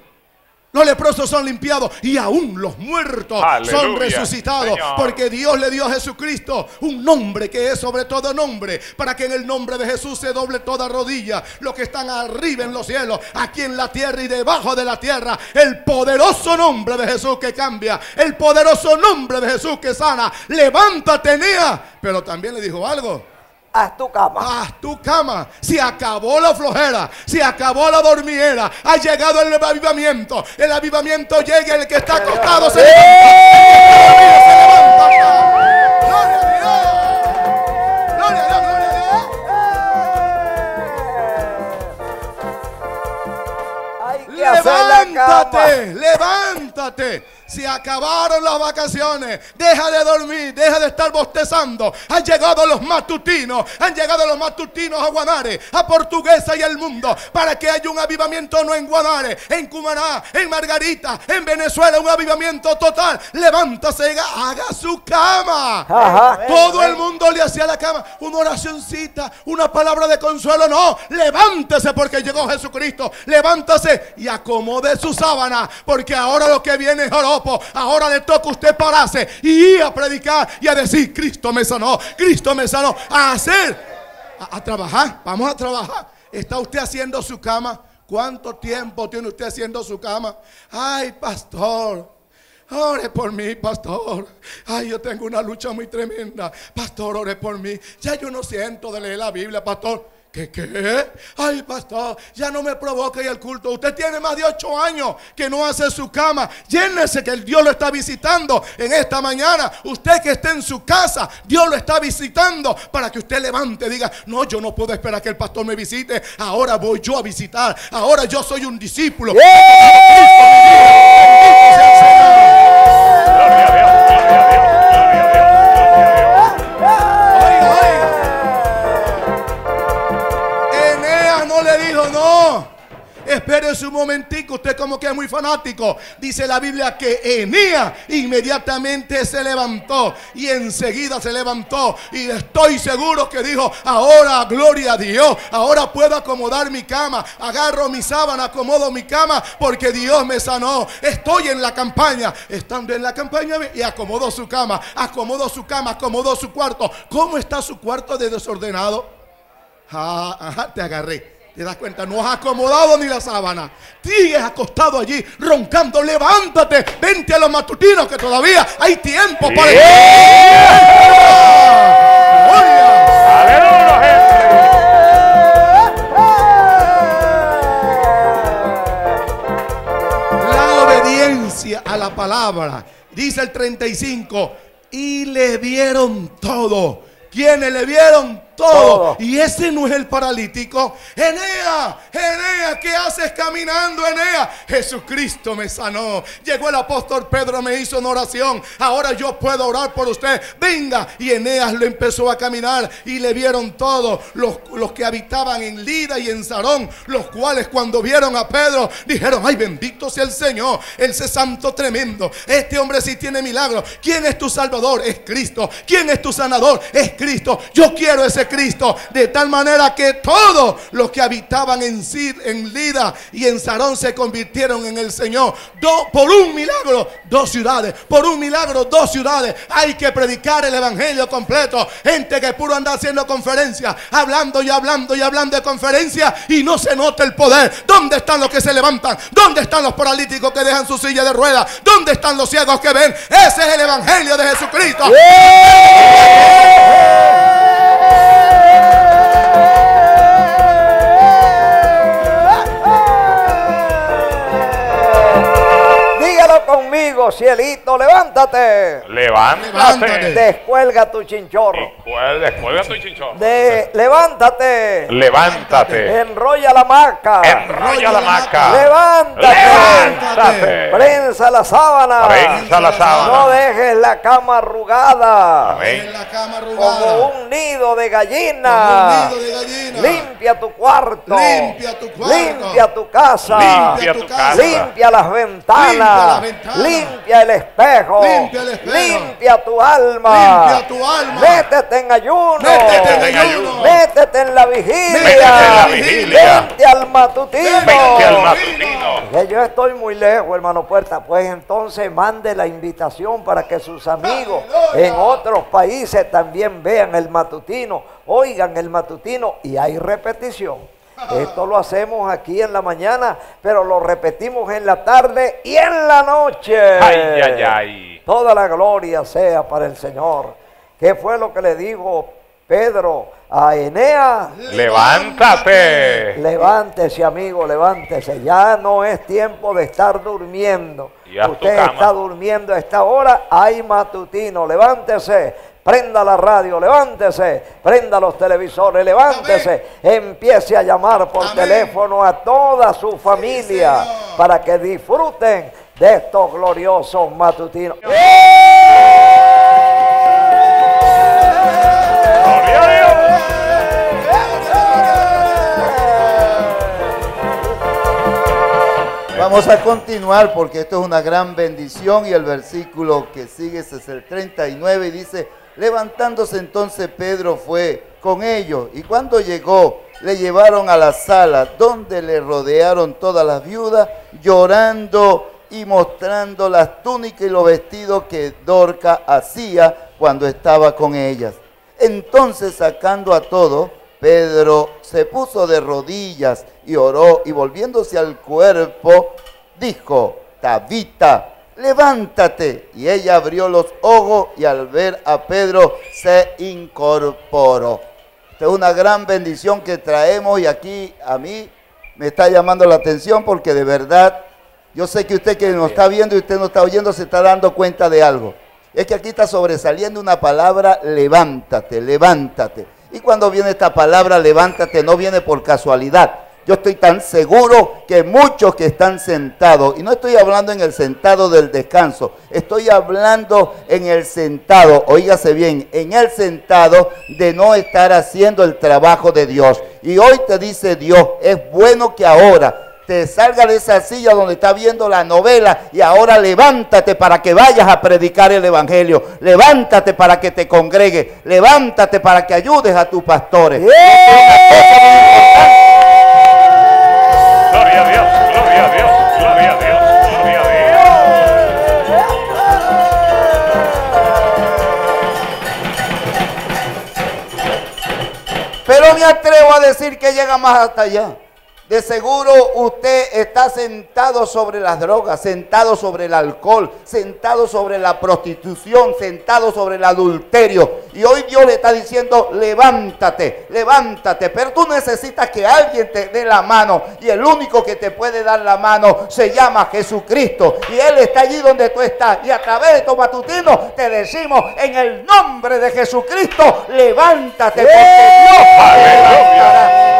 los leprosos son limpiados y aún los muertos son resucitados. Señor. Porque Dios le dio a Jesucristo un nombre que es sobre todo nombre, para que en el nombre de Jesús se doble toda rodilla, los que están arriba en los cielos, aquí en la tierra y debajo de la tierra. El poderoso nombre de Jesús que cambia, el poderoso nombre de Jesús que sana. Levántate, Enea. Pero también le dijo algo. Haz tu cama. Haz tu cama. Se acabó la flojera, se acabó la dormiera, ha llegado el avivamiento. El avivamiento llega, el que está acostado se levanta. Gloria a Dios. Gloria a Dios, gloria a Dios. Hay que hacer la cama. Levántate, levántate. Se acabaron las vacaciones. Deja de dormir, deja de estar bostezando. Han llegado los matutinos. Han llegado los matutinos a Guanare, a Portuguesa y al mundo, para que haya un avivamiento. No en Guanare, en Cumaná, en Margarita, en Venezuela, un avivamiento total. Levántase, haga su cama. Ajá. Todo el mundo le hacía la cama. Una oracioncita, una palabra de consuelo. No, levántese porque llegó Jesucristo. Levántase y acomode su sábana, porque ahora lo que viene es joropo. Ahora le toca a usted pararse y ir a predicar y a decir: Cristo me sanó, Cristo me sanó. A hacer, a trabajar, vamos a trabajar. ¿Está usted haciendo su cama? ¿Cuánto tiempo tiene usted haciendo su cama? Ay, pastor, ore por mí, pastor. Ay, yo tengo una lucha muy tremenda. Pastor, ore por mí. Ya yo no siento de leer la Biblia, pastor. ¿Qué? Ay, pastor, ya no me provoca el culto. Usted tiene más de 8 años que no hace su cama. Llénese, que el Dios lo está visitando en esta mañana. Usted que esté en su casa, Dios lo está visitando para que usted levante, diga: no, yo no puedo esperar que el pastor me visite. Ahora voy yo a visitar. Ahora yo soy un discípulo. Espérese un momentico, usted como que es muy fanático. Dice la Biblia que Eneas inmediatamente se levantó, y enseguida se levantó, y estoy seguro que dijo: ahora, gloria a Dios, ahora puedo acomodar mi cama. Agarro mi sábana, acomodo mi cama, porque Dios me sanó. Estoy en la campaña. Estando en la campaña, y acomodó su cama, acomodó su cama, acomodó su cuarto. ¿Cómo está su cuarto de desordenado? Ajá, te agarré. ¿Te das cuenta? No has acomodado ni la sábana. Sigues acostado allí, roncando. Levántate, vente a los matutinos, que todavía hay tiempo para el... La obediencia a la palabra. Dice el 35. Y le vieron todo. ¿Quiénes le vieron? Todo. Y ese no es el paralítico. Eneas, Eneas, ¿qué haces caminando, Eneas? Jesucristo me sanó. Llegó el apóstol Pedro, me hizo una oración. Ahora yo puedo orar por usted. Venga. Y Eneas lo empezó a caminar, y le vieron todo. Los que habitaban en Lida y en Sarón, los cuales cuando vieron a Pedro dijeron: ay, bendito sea el Señor, él es santo tremendo. Este hombre sí tiene milagro. ¿Quién es tu salvador? Es Cristo. ¿Quién es tu sanador? Es Cristo. Yo quiero ese Cristo. De tal manera que todos los que habitaban en Lida y en Sarón se convirtieron en el Señor. Por un milagro, 2 ciudades. Por un milagro, 2 ciudades. Hay que predicar el evangelio completo. Gente que puro anda haciendo conferencias, hablando y hablando y hablando de conferencias, y no se nota el poder. ¿Dónde están los que se levantan? ¿Dónde están los paralíticos que dejan su silla de ruedas? ¿Dónde están los ciegos que ven? Ese es el evangelio de Jesucristo. Conmigo, cielito, levántate. Levántate. Descuelga tu chinchorro. Descuelga tu chinchorro. Levántate. Levántate. Enrolla la hamaca. Enrolla la hamaca. Levántate. Prensa la sábana. Prensa la sábana. No dejes la cama arrugada. Amén. Como un nido de gallina. Limpia tu cuarto. Limpia tu cuarto. Limpia tu casa. Limpia tu casa. Limpia las ventanas. Limpia el espejo. Limpia el espejo. Limpia tu alma. Limpia tu alma. Métete en ayuno. Métete en ayuno. Métete en la vigilia. Métete en la vigilia. Vente al matutino. Vente al matutino. Que yo estoy muy lejos, hermano Puerta. Pues entonces mande la invitación para que sus amigos en otros países también vean el matutino, oigan el matutino, y hay repetición. Esto lo hacemos aquí en la mañana, pero lo repetimos en la tarde y en la noche. Ay, ay, ay. Toda la gloria sea para el Señor. ¿Qué fue lo que le dijo Pedro a Eneas? Levántate. Levántese, amigo, levántese. Ya no es tiempo de estar durmiendo. Usted está durmiendo a esta hora. Hay matutino. Levántese. Prenda la radio, levántese. Prenda los televisores, levántese. Amén. Empiece a llamar por teléfono a toda su familia para que disfruten de estos gloriosos matutinos. Vamos a continuar porque esto es una gran bendición y el versículo que sigue es el 39 y dice: levantándose entonces Pedro fue con ellos, y cuando llegó le llevaron a la sala donde le rodearon todas las viudas llorando y mostrando las túnicas y los vestidos que Dorca hacía cuando estaba con ellas. Entonces, sacando a todos, Pedro se puso de rodillas y oró, y volviéndose al cuerpo dijo: Tabita, levántate. Y ella abrió los ojos, y al ver a Pedro se incorporó. Esta es una gran bendición que traemos, y aquí a mí me está llamando la atención porque de verdad yo sé que usted que nos está viendo y usted nos está oyendo se está dando cuenta de algo. Es que aquí está sobresaliendo una palabra: levántate, levántate. Y cuando viene esta palabra levántate, no viene por casualidad. Yo estoy tan seguro que muchos que están sentados, y no estoy hablando en el sentado del descanso, estoy hablando en el sentado, oígase bien, en el sentado de no estar haciendo el trabajo de Dios. Y hoy te dice Dios: es bueno que ahora te salga de esa silla donde está viendo la novela, y ahora levántate para que vayas a predicar el evangelio. Levántate para que te congregues. Levántate para que ayudes a tus pastores. ¡Yeah! Gloria a Dios, gloria a Dios, gloria a Dios, gloria a Dios. Pero me atrevo a decir que llega más hasta allá. De seguro usted está sentado sobre las drogas, sentado sobre el alcohol, sentado sobre la prostitución, sentado sobre el adulterio. Y hoy Dios le está diciendo: levántate, levántate. Pero tú necesitas que alguien te dé la mano. Y el único que te puede dar la mano se llama Jesucristo. Y Él está allí donde tú estás. Y a través de estos matutinos te decimos: en el nombre de Jesucristo, levántate, porque Dios te dará.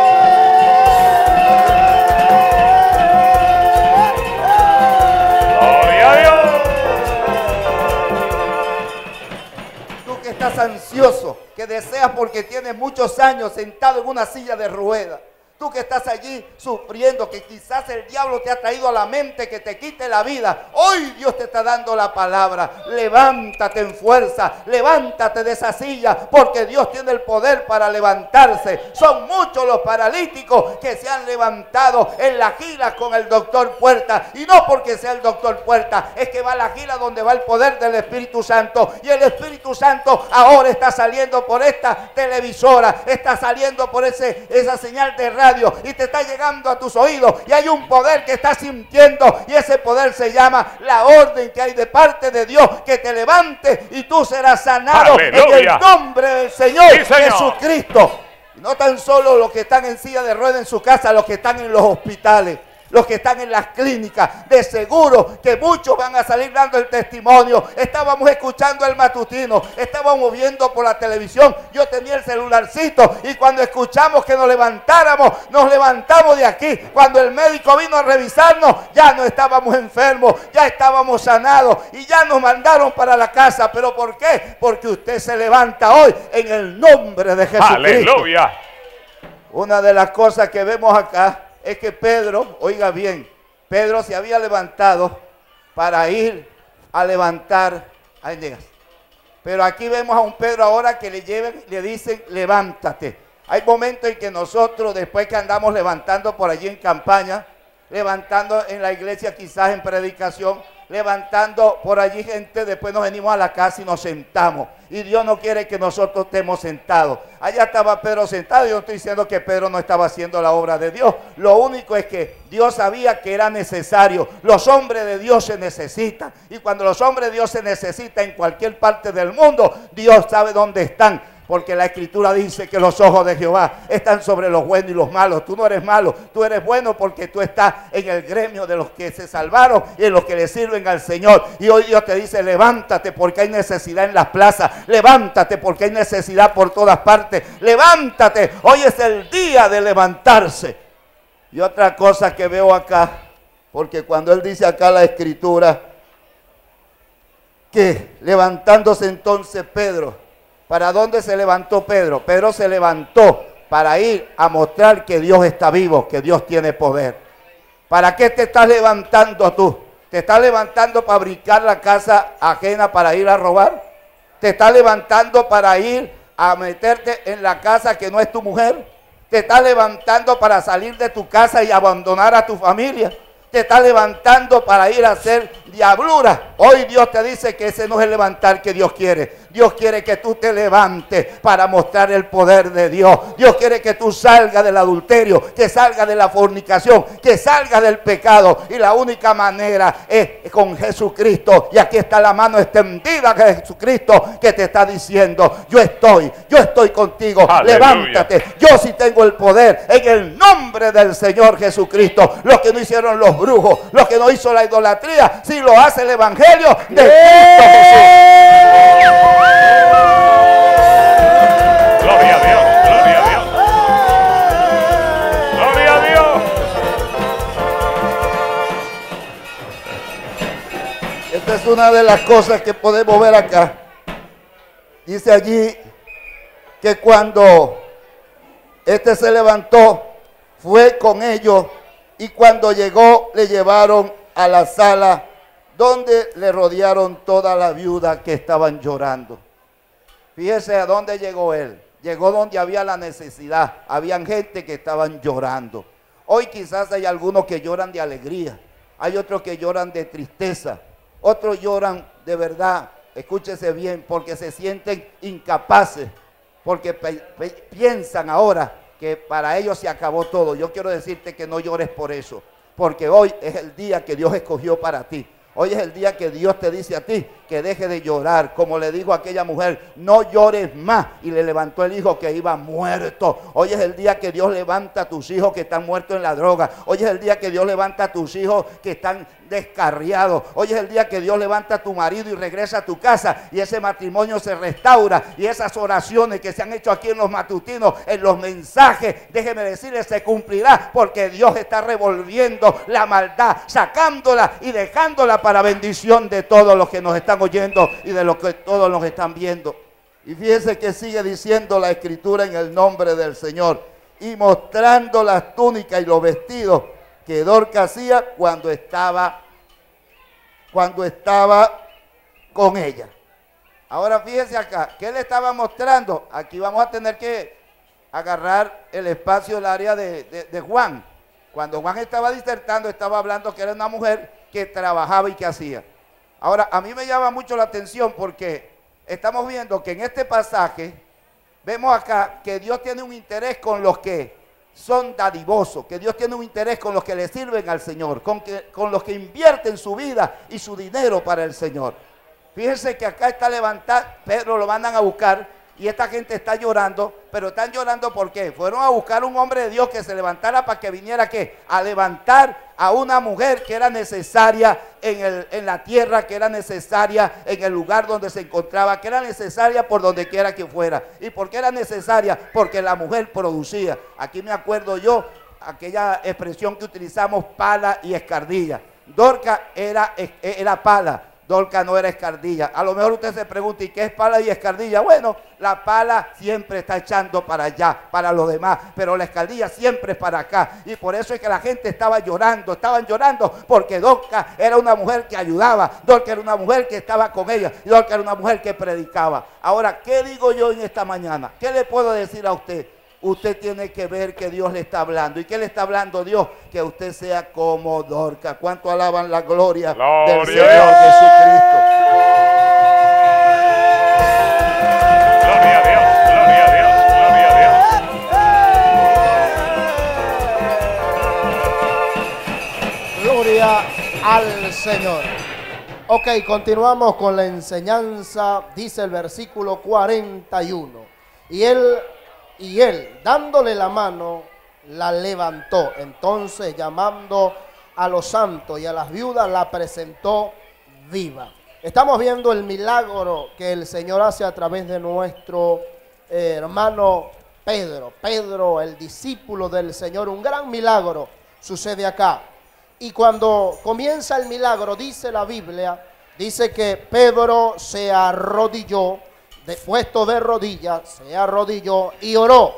Estás ansioso, que deseas porque tienes muchos años sentado en una silla de ruedas. Tú que estás allí sufriendo, que quizás el diablo te ha traído a la mente que te quite la vida. Hoy Dios te está dando la palabra. Levántate en fuerza, levántate de esa silla, porque Dios tiene el poder para levantarse. Son muchos los paralíticos que se han levantado en la gira con el doctor Puertas. Y no porque sea el doctor Puertas, es que va a la gira donde va el poder del Espíritu Santo. Y el Espíritu Santo ahora está saliendo por esta televisora, está saliendo por esa señal de radio. Y te está llegando a tus oídos, y hay un poder que estás sintiendo, y ese poder se llama la orden que hay de parte de Dios, que te levantes y tú serás sanado. ¡Aleluya! En el nombre del Señor, sí, Señor. Jesucristo. No tan solo los que están en silla de ruedas en su casa, los que están en los hospitales, los que están en las clínicas, de seguro que muchos van a salir dando el testimonio. Estábamos escuchando el matutino, estábamos viendo por la televisión, yo tenía el celularcito, y cuando escuchamos que nos levantáramos, nos levantamos de aquí. Cuando el médico vino a revisarnos, ya no estábamos enfermos, ya estábamos sanados, y ya nos mandaron para la casa. ¿Pero por qué? Porque usted se levanta hoy en el nombre de Jesucristo. ¡Aleluya! Una de las cosas que vemos acá es que Pedro, oiga bien, Pedro se había levantado para ir a levantar a Eneas. Pero aquí vemos a un Pedro ahora que le dicen: levántate. Hay momentos en que nosotros, después que andamos levantando por allí en campaña, levantando en la iglesia quizás en predicación, levantando por allí gente, después nos venimos a la casa y nos sentamos. Y Dios no quiere que nosotros estemos sentados. Allá estaba Pedro sentado. Yo no estoy diciendo que Pedro no estaba haciendo la obra de Dios. Lo único es que Dios sabía que era necesario. Los hombres de Dios se necesitan. Y cuando los hombres de Dios se necesitan en cualquier parte del mundo, Dios sabe dónde están. Porque la Escritura dice que los ojos de Jehová están sobre los buenos y los malos. Tú no eres malo, tú eres bueno, porque tú estás en el gremio de los que se salvaron y en los que le sirven al Señor. Y hoy Dios te dice: levántate, porque hay necesidad en las plazas. Levántate, porque hay necesidad por todas partes. Levántate, hoy es el día de levantarse. Y otra cosa que veo acá Porque cuando él dice acá la Escritura, que levantándose entonces Pedro, ¿para dónde se levantó Pedro? Pedro se levantó para ir a mostrar que Dios está vivo, que Dios tiene poder. ¿Para qué te estás levantando tú? ¿Te estás levantando para brincar la casa ajena para ir a robar? ¿Te estás levantando para ir a meterte en la casa que no es tu mujer? ¿Te estás levantando para salir de tu casa y abandonar a tu familia? ¿Te estás levantando para ir a hacer diabluras? Hoy Dios te dice que ese no es el levantar que Dios quiere. Dios quiere que tú te levantes para mostrar el poder de Dios. Dios quiere que tú salgas del adulterio, que salgas de la fornicación, que salgas del pecado. Y la única manera es con Jesucristo. Y aquí está la mano extendida de Jesucristo que te está diciendo: yo estoy contigo. Aleluya. Levántate, yo sí tengo el poder en el nombre del Señor Jesucristo. Lo que no hicieron los brujos, lo que no hizo la idolatría, sí lo hace el Evangelio de Cristo Jesús. Gloria a Dios, gloria a Dios, gloria a Dios. Esta es una de las cosas que podemos ver acá. Dice allí que cuando se levantó, fue con ellos, y cuando llegó le llevaron a la sala donde le rodearon todas las viudas que estaban llorando. Fíjese a dónde llegó él. Llegó donde había la necesidad. Habían gente que estaban llorando. Hoy quizás hay algunos que lloran de alegría. Hay otros que lloran de tristeza. Otros lloran de verdad, escúchese bien, porque se sienten incapaces. Porque piensan ahora que para ellos se acabó todo. Yo quiero decirte que no llores por eso. Porque hoy es el día que Dios escogió para ti. Hoy es el día que Dios te dice a ti que deje de llorar, como le dijo a aquella mujer: no llores más, y le levantó el hijo que iba muerto. Hoy es el día que Dios levanta a tus hijos que están muertos en la droga. Hoy es el día que Dios levanta a tus hijos que están descarriados. Hoy es el día que Dios levanta a tu marido y regresa a tu casa, y ese matrimonio se restaura, y esas oraciones que se han hecho aquí en los matutinos, en los mensajes, déjeme decirles, se cumplirá, porque Dios está revolviendo la maldad, sacándola y dejándola para bendición de todos los que nos están oyendo y de los que todos nos están viendo. Y fíjense que sigue diciendo la Escritura en el nombre del Señor: y mostrando las túnicas y los vestidos que Dorca hacía cuando estaba con ella. Ahora fíjense acá, ¿qué le estaba mostrando? Aquí vamos a tener que agarrar el espacio del área de Juan. Cuando Juan estaba disertando, estaba hablando que era una mujer que trabajaba y que hacía. Ahora, a mí me llama mucho la atención porque estamos viendo que en este pasaje vemos acá que Dios tiene un interés con los que son dadivosos, que Dios tiene un interés con los que le sirven al Señor, con los que invierten su vida y su dinero para el Señor. Fíjense que acá está levantado, Pedro lo mandan a buscar, y esta gente está llorando, pero están llorando ¿por qué? Fueron a buscar un hombre de Dios que se levantara para que viniera, ¿qué? A levantar a una mujer que era necesaria en la tierra, que era necesaria en el lugar donde se encontraba, que era necesaria por donde quiera que fuera. ¿Y por qué era necesaria? Porque la mujer producía. Aquí me acuerdo yo aquella expresión que utilizamos: pala y escardilla. Dorca era pala. Dorca no era escardilla. A lo mejor usted se pregunta, ¿y qué es pala y escardilla? Bueno, la pala siempre está echando para allá, para los demás, pero la escardilla siempre es para acá. Y por eso es que la gente estaba llorando, porque Dorca era una mujer que ayudaba, Dorca era una mujer que estaba con ella, y Dorca era una mujer que predicaba. Ahora, ¿qué digo yo en esta mañana? ¿Qué le puedo decir a usted? Usted tiene que ver que Dios le está hablando. ¿Y qué le está hablando Dios? Que usted sea como Dorca. ¿Cuánto alaban la gloria, del Señor Jesucristo? Gloria a Dios, gloria a Dios, gloria a Dios. Gloria al Señor. Ok, continuamos con la enseñanza. Dice el versículo 41. Y él, dándole la mano, la levantó. Entonces, llamando a los santos y a las viudas, la presentó viva. Estamos viendo el milagro que el Señor hace a través de nuestro hermano Pedro. Pedro, el discípulo del Señor. Un gran milagro sucede acá. Y cuando comienza el milagro, dice la Biblia, dice que Pedro se arrodilló, puesto de rodillas, se arrodilló y oró.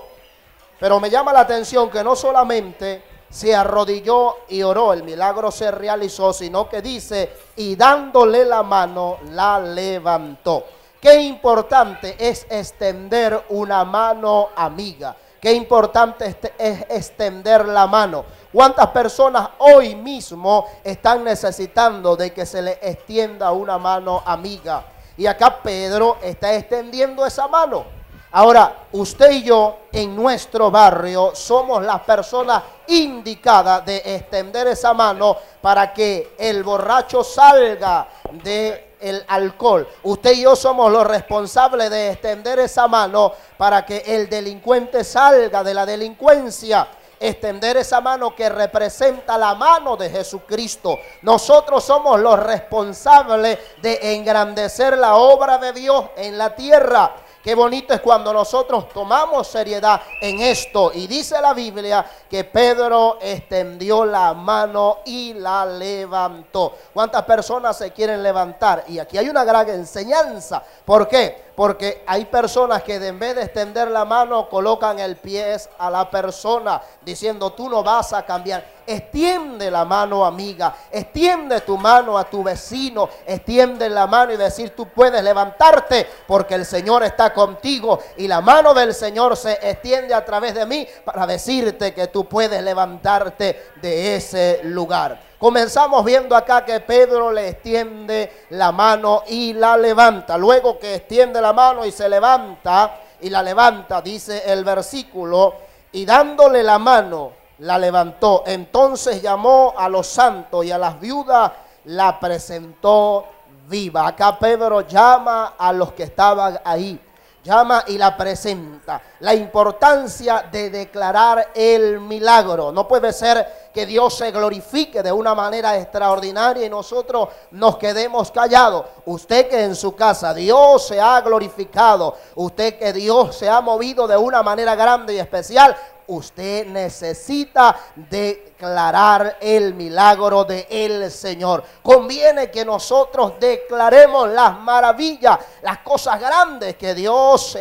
Pero me llama la atención que no solamente se arrodilló y oró, el milagro se realizó, sino que dice, y dándole la mano, la levantó. Qué importante es extender una mano amiga. Qué importante es extender la mano. ¿Cuántas personas hoy mismo están necesitando de que se les extienda una mano amiga? Y acá Pedro está extendiendo esa mano. Ahora, usted y yo en nuestro barrio somos las personas indicadas de extender esa mano para que el borracho salga del alcohol. Usted y yo somos los responsables de extender esa mano para que el delincuente salga de la delincuencia. Extender esa mano que representa la mano de Jesucristo. Nosotros somos los responsables de engrandecer la obra de Dios en la tierra. Qué bonito es cuando nosotros tomamos seriedad en esto. Y dice la Biblia que Pedro extendió la mano y la levantó. ¿Cuántas personas se quieren levantar? Y aquí hay una gran enseñanza. ¿Por qué? Porque hay personas que en vez de extender la mano colocan el pie a la persona diciendo tú no vas a cambiar. Extiende la mano amiga, extiende tu mano a tu vecino, extiende la mano y decir tú puedes levantarte porque el Señor está contigo y la mano del Señor se extiende a través de mí para decirte que tú puedes levantarte de ese lugar. Comenzamos viendo acá que Pedro le extiende la mano y la levanta. Luego que extiende la mano y se levanta y la levanta, dice el versículo, y dándole la mano la levantó. Entonces llamó a los santos y a las viudas, la presentó viva. Acá Pedro llama a los que estaban ahí. Llama y la presenta. La importancia de declarar el milagro. No puede ser que Dios se glorifique de una manera extraordinaria y nosotros nos quedemos callados. Usted que en su casa Dios se ha glorificado, usted que Dios se ha movido de una manera grande y especial, usted necesita declarar el milagro del Señor. Conviene que nosotros declaremos las maravillas, las cosas grandes que Dios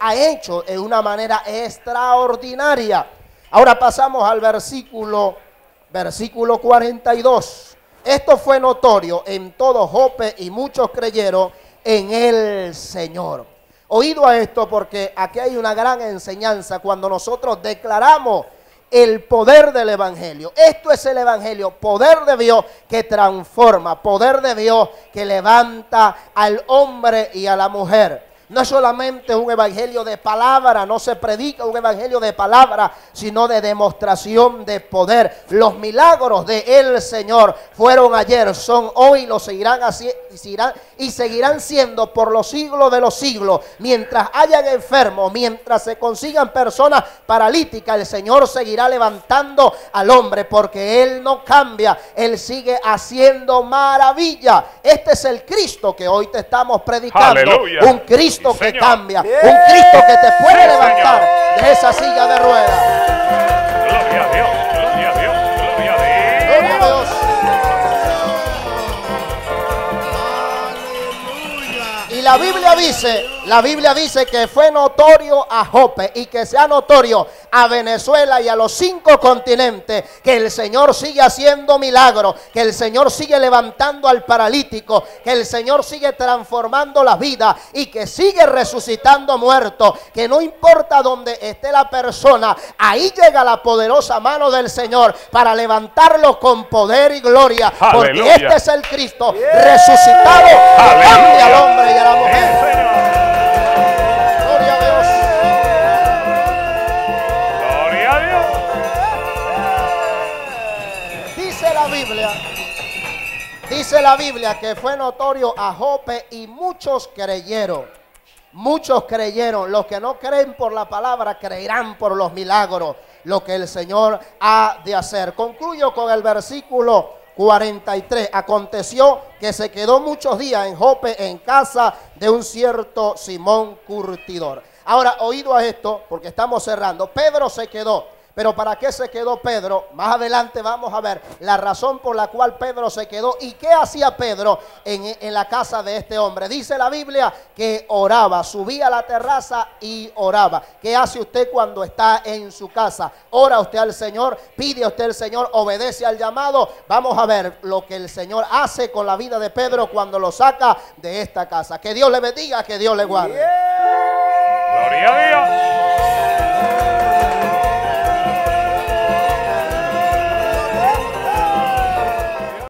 ha hecho de una manera extraordinaria. Ahora pasamos al versículo 42. Esto fue notorio en todo Jope y muchos creyeron en el Señor. Oído a esto, porque aquí hay una gran enseñanza cuando nosotros declaramos el poder del Evangelio. Esto es el Evangelio, poder de Dios que transforma, poder de Dios que levanta al hombre y a la mujer. No es solamente un evangelio de palabra, no se predica un evangelio de palabra, sino de demostración de poder. Los milagros del Señor fueron ayer, son hoy, lo seguirán haciendo y seguirán siendo por los siglos de los siglos. Mientras hayan enfermos, mientras se consigan personas paralíticas, el Señor seguirá levantando al hombre porque Él no cambia, Él sigue haciendo maravilla. Este es el Cristo que hoy te estamos predicando. Aleluya. Un Cristo que Señor cambia, bien, un Cristo que te puede levantar Señor de esa silla de ruedas. Gloria a Dios, gloria a Dios, gloria a Dios. Gloria a Dios. Aleluya. Y la Biblia dice que fue notorio a Jope y que sea notorio a Venezuela y a los 5 continentes que el Señor sigue haciendo milagros, que el Señor sigue levantando al paralítico, que el Señor sigue transformando las vidas y que sigue resucitando muertos, que no importa dónde esté la persona, ahí llega la poderosa mano del Señor para levantarlo con poder y gloria. ¡Aleluya! Porque este es el Cristo resucitado que cambia al hombre y a la mujer. Dice la Biblia que fue notorio a Jope y muchos creyeron. Muchos creyeron. Los que no creen por la palabra creerán por los milagros, lo que el Señor ha de hacer. Concluyo con el versículo 43. Aconteció que se quedó muchos días en Jope en casa de un cierto Simón Curtidor. Ahora, oído a esto, porque estamos cerrando. Pedro se quedó. Pero ¿para qué se quedó Pedro? Más adelante vamos a ver la razón por la cual Pedro se quedó y qué hacía Pedro en la casa de este hombre. Dice la Biblia que oraba, subía a la terraza y oraba. ¿Qué hace usted cuando está en su casa? ¿Ora usted al Señor? ¿Pide usted al Señor? ¿Obedece al llamado? Vamos a ver lo que el Señor hace con la vida de Pedro cuando lo saca de esta casa. Que Dios le bendiga, que Dios le guarde. ¡Gloria a Dios!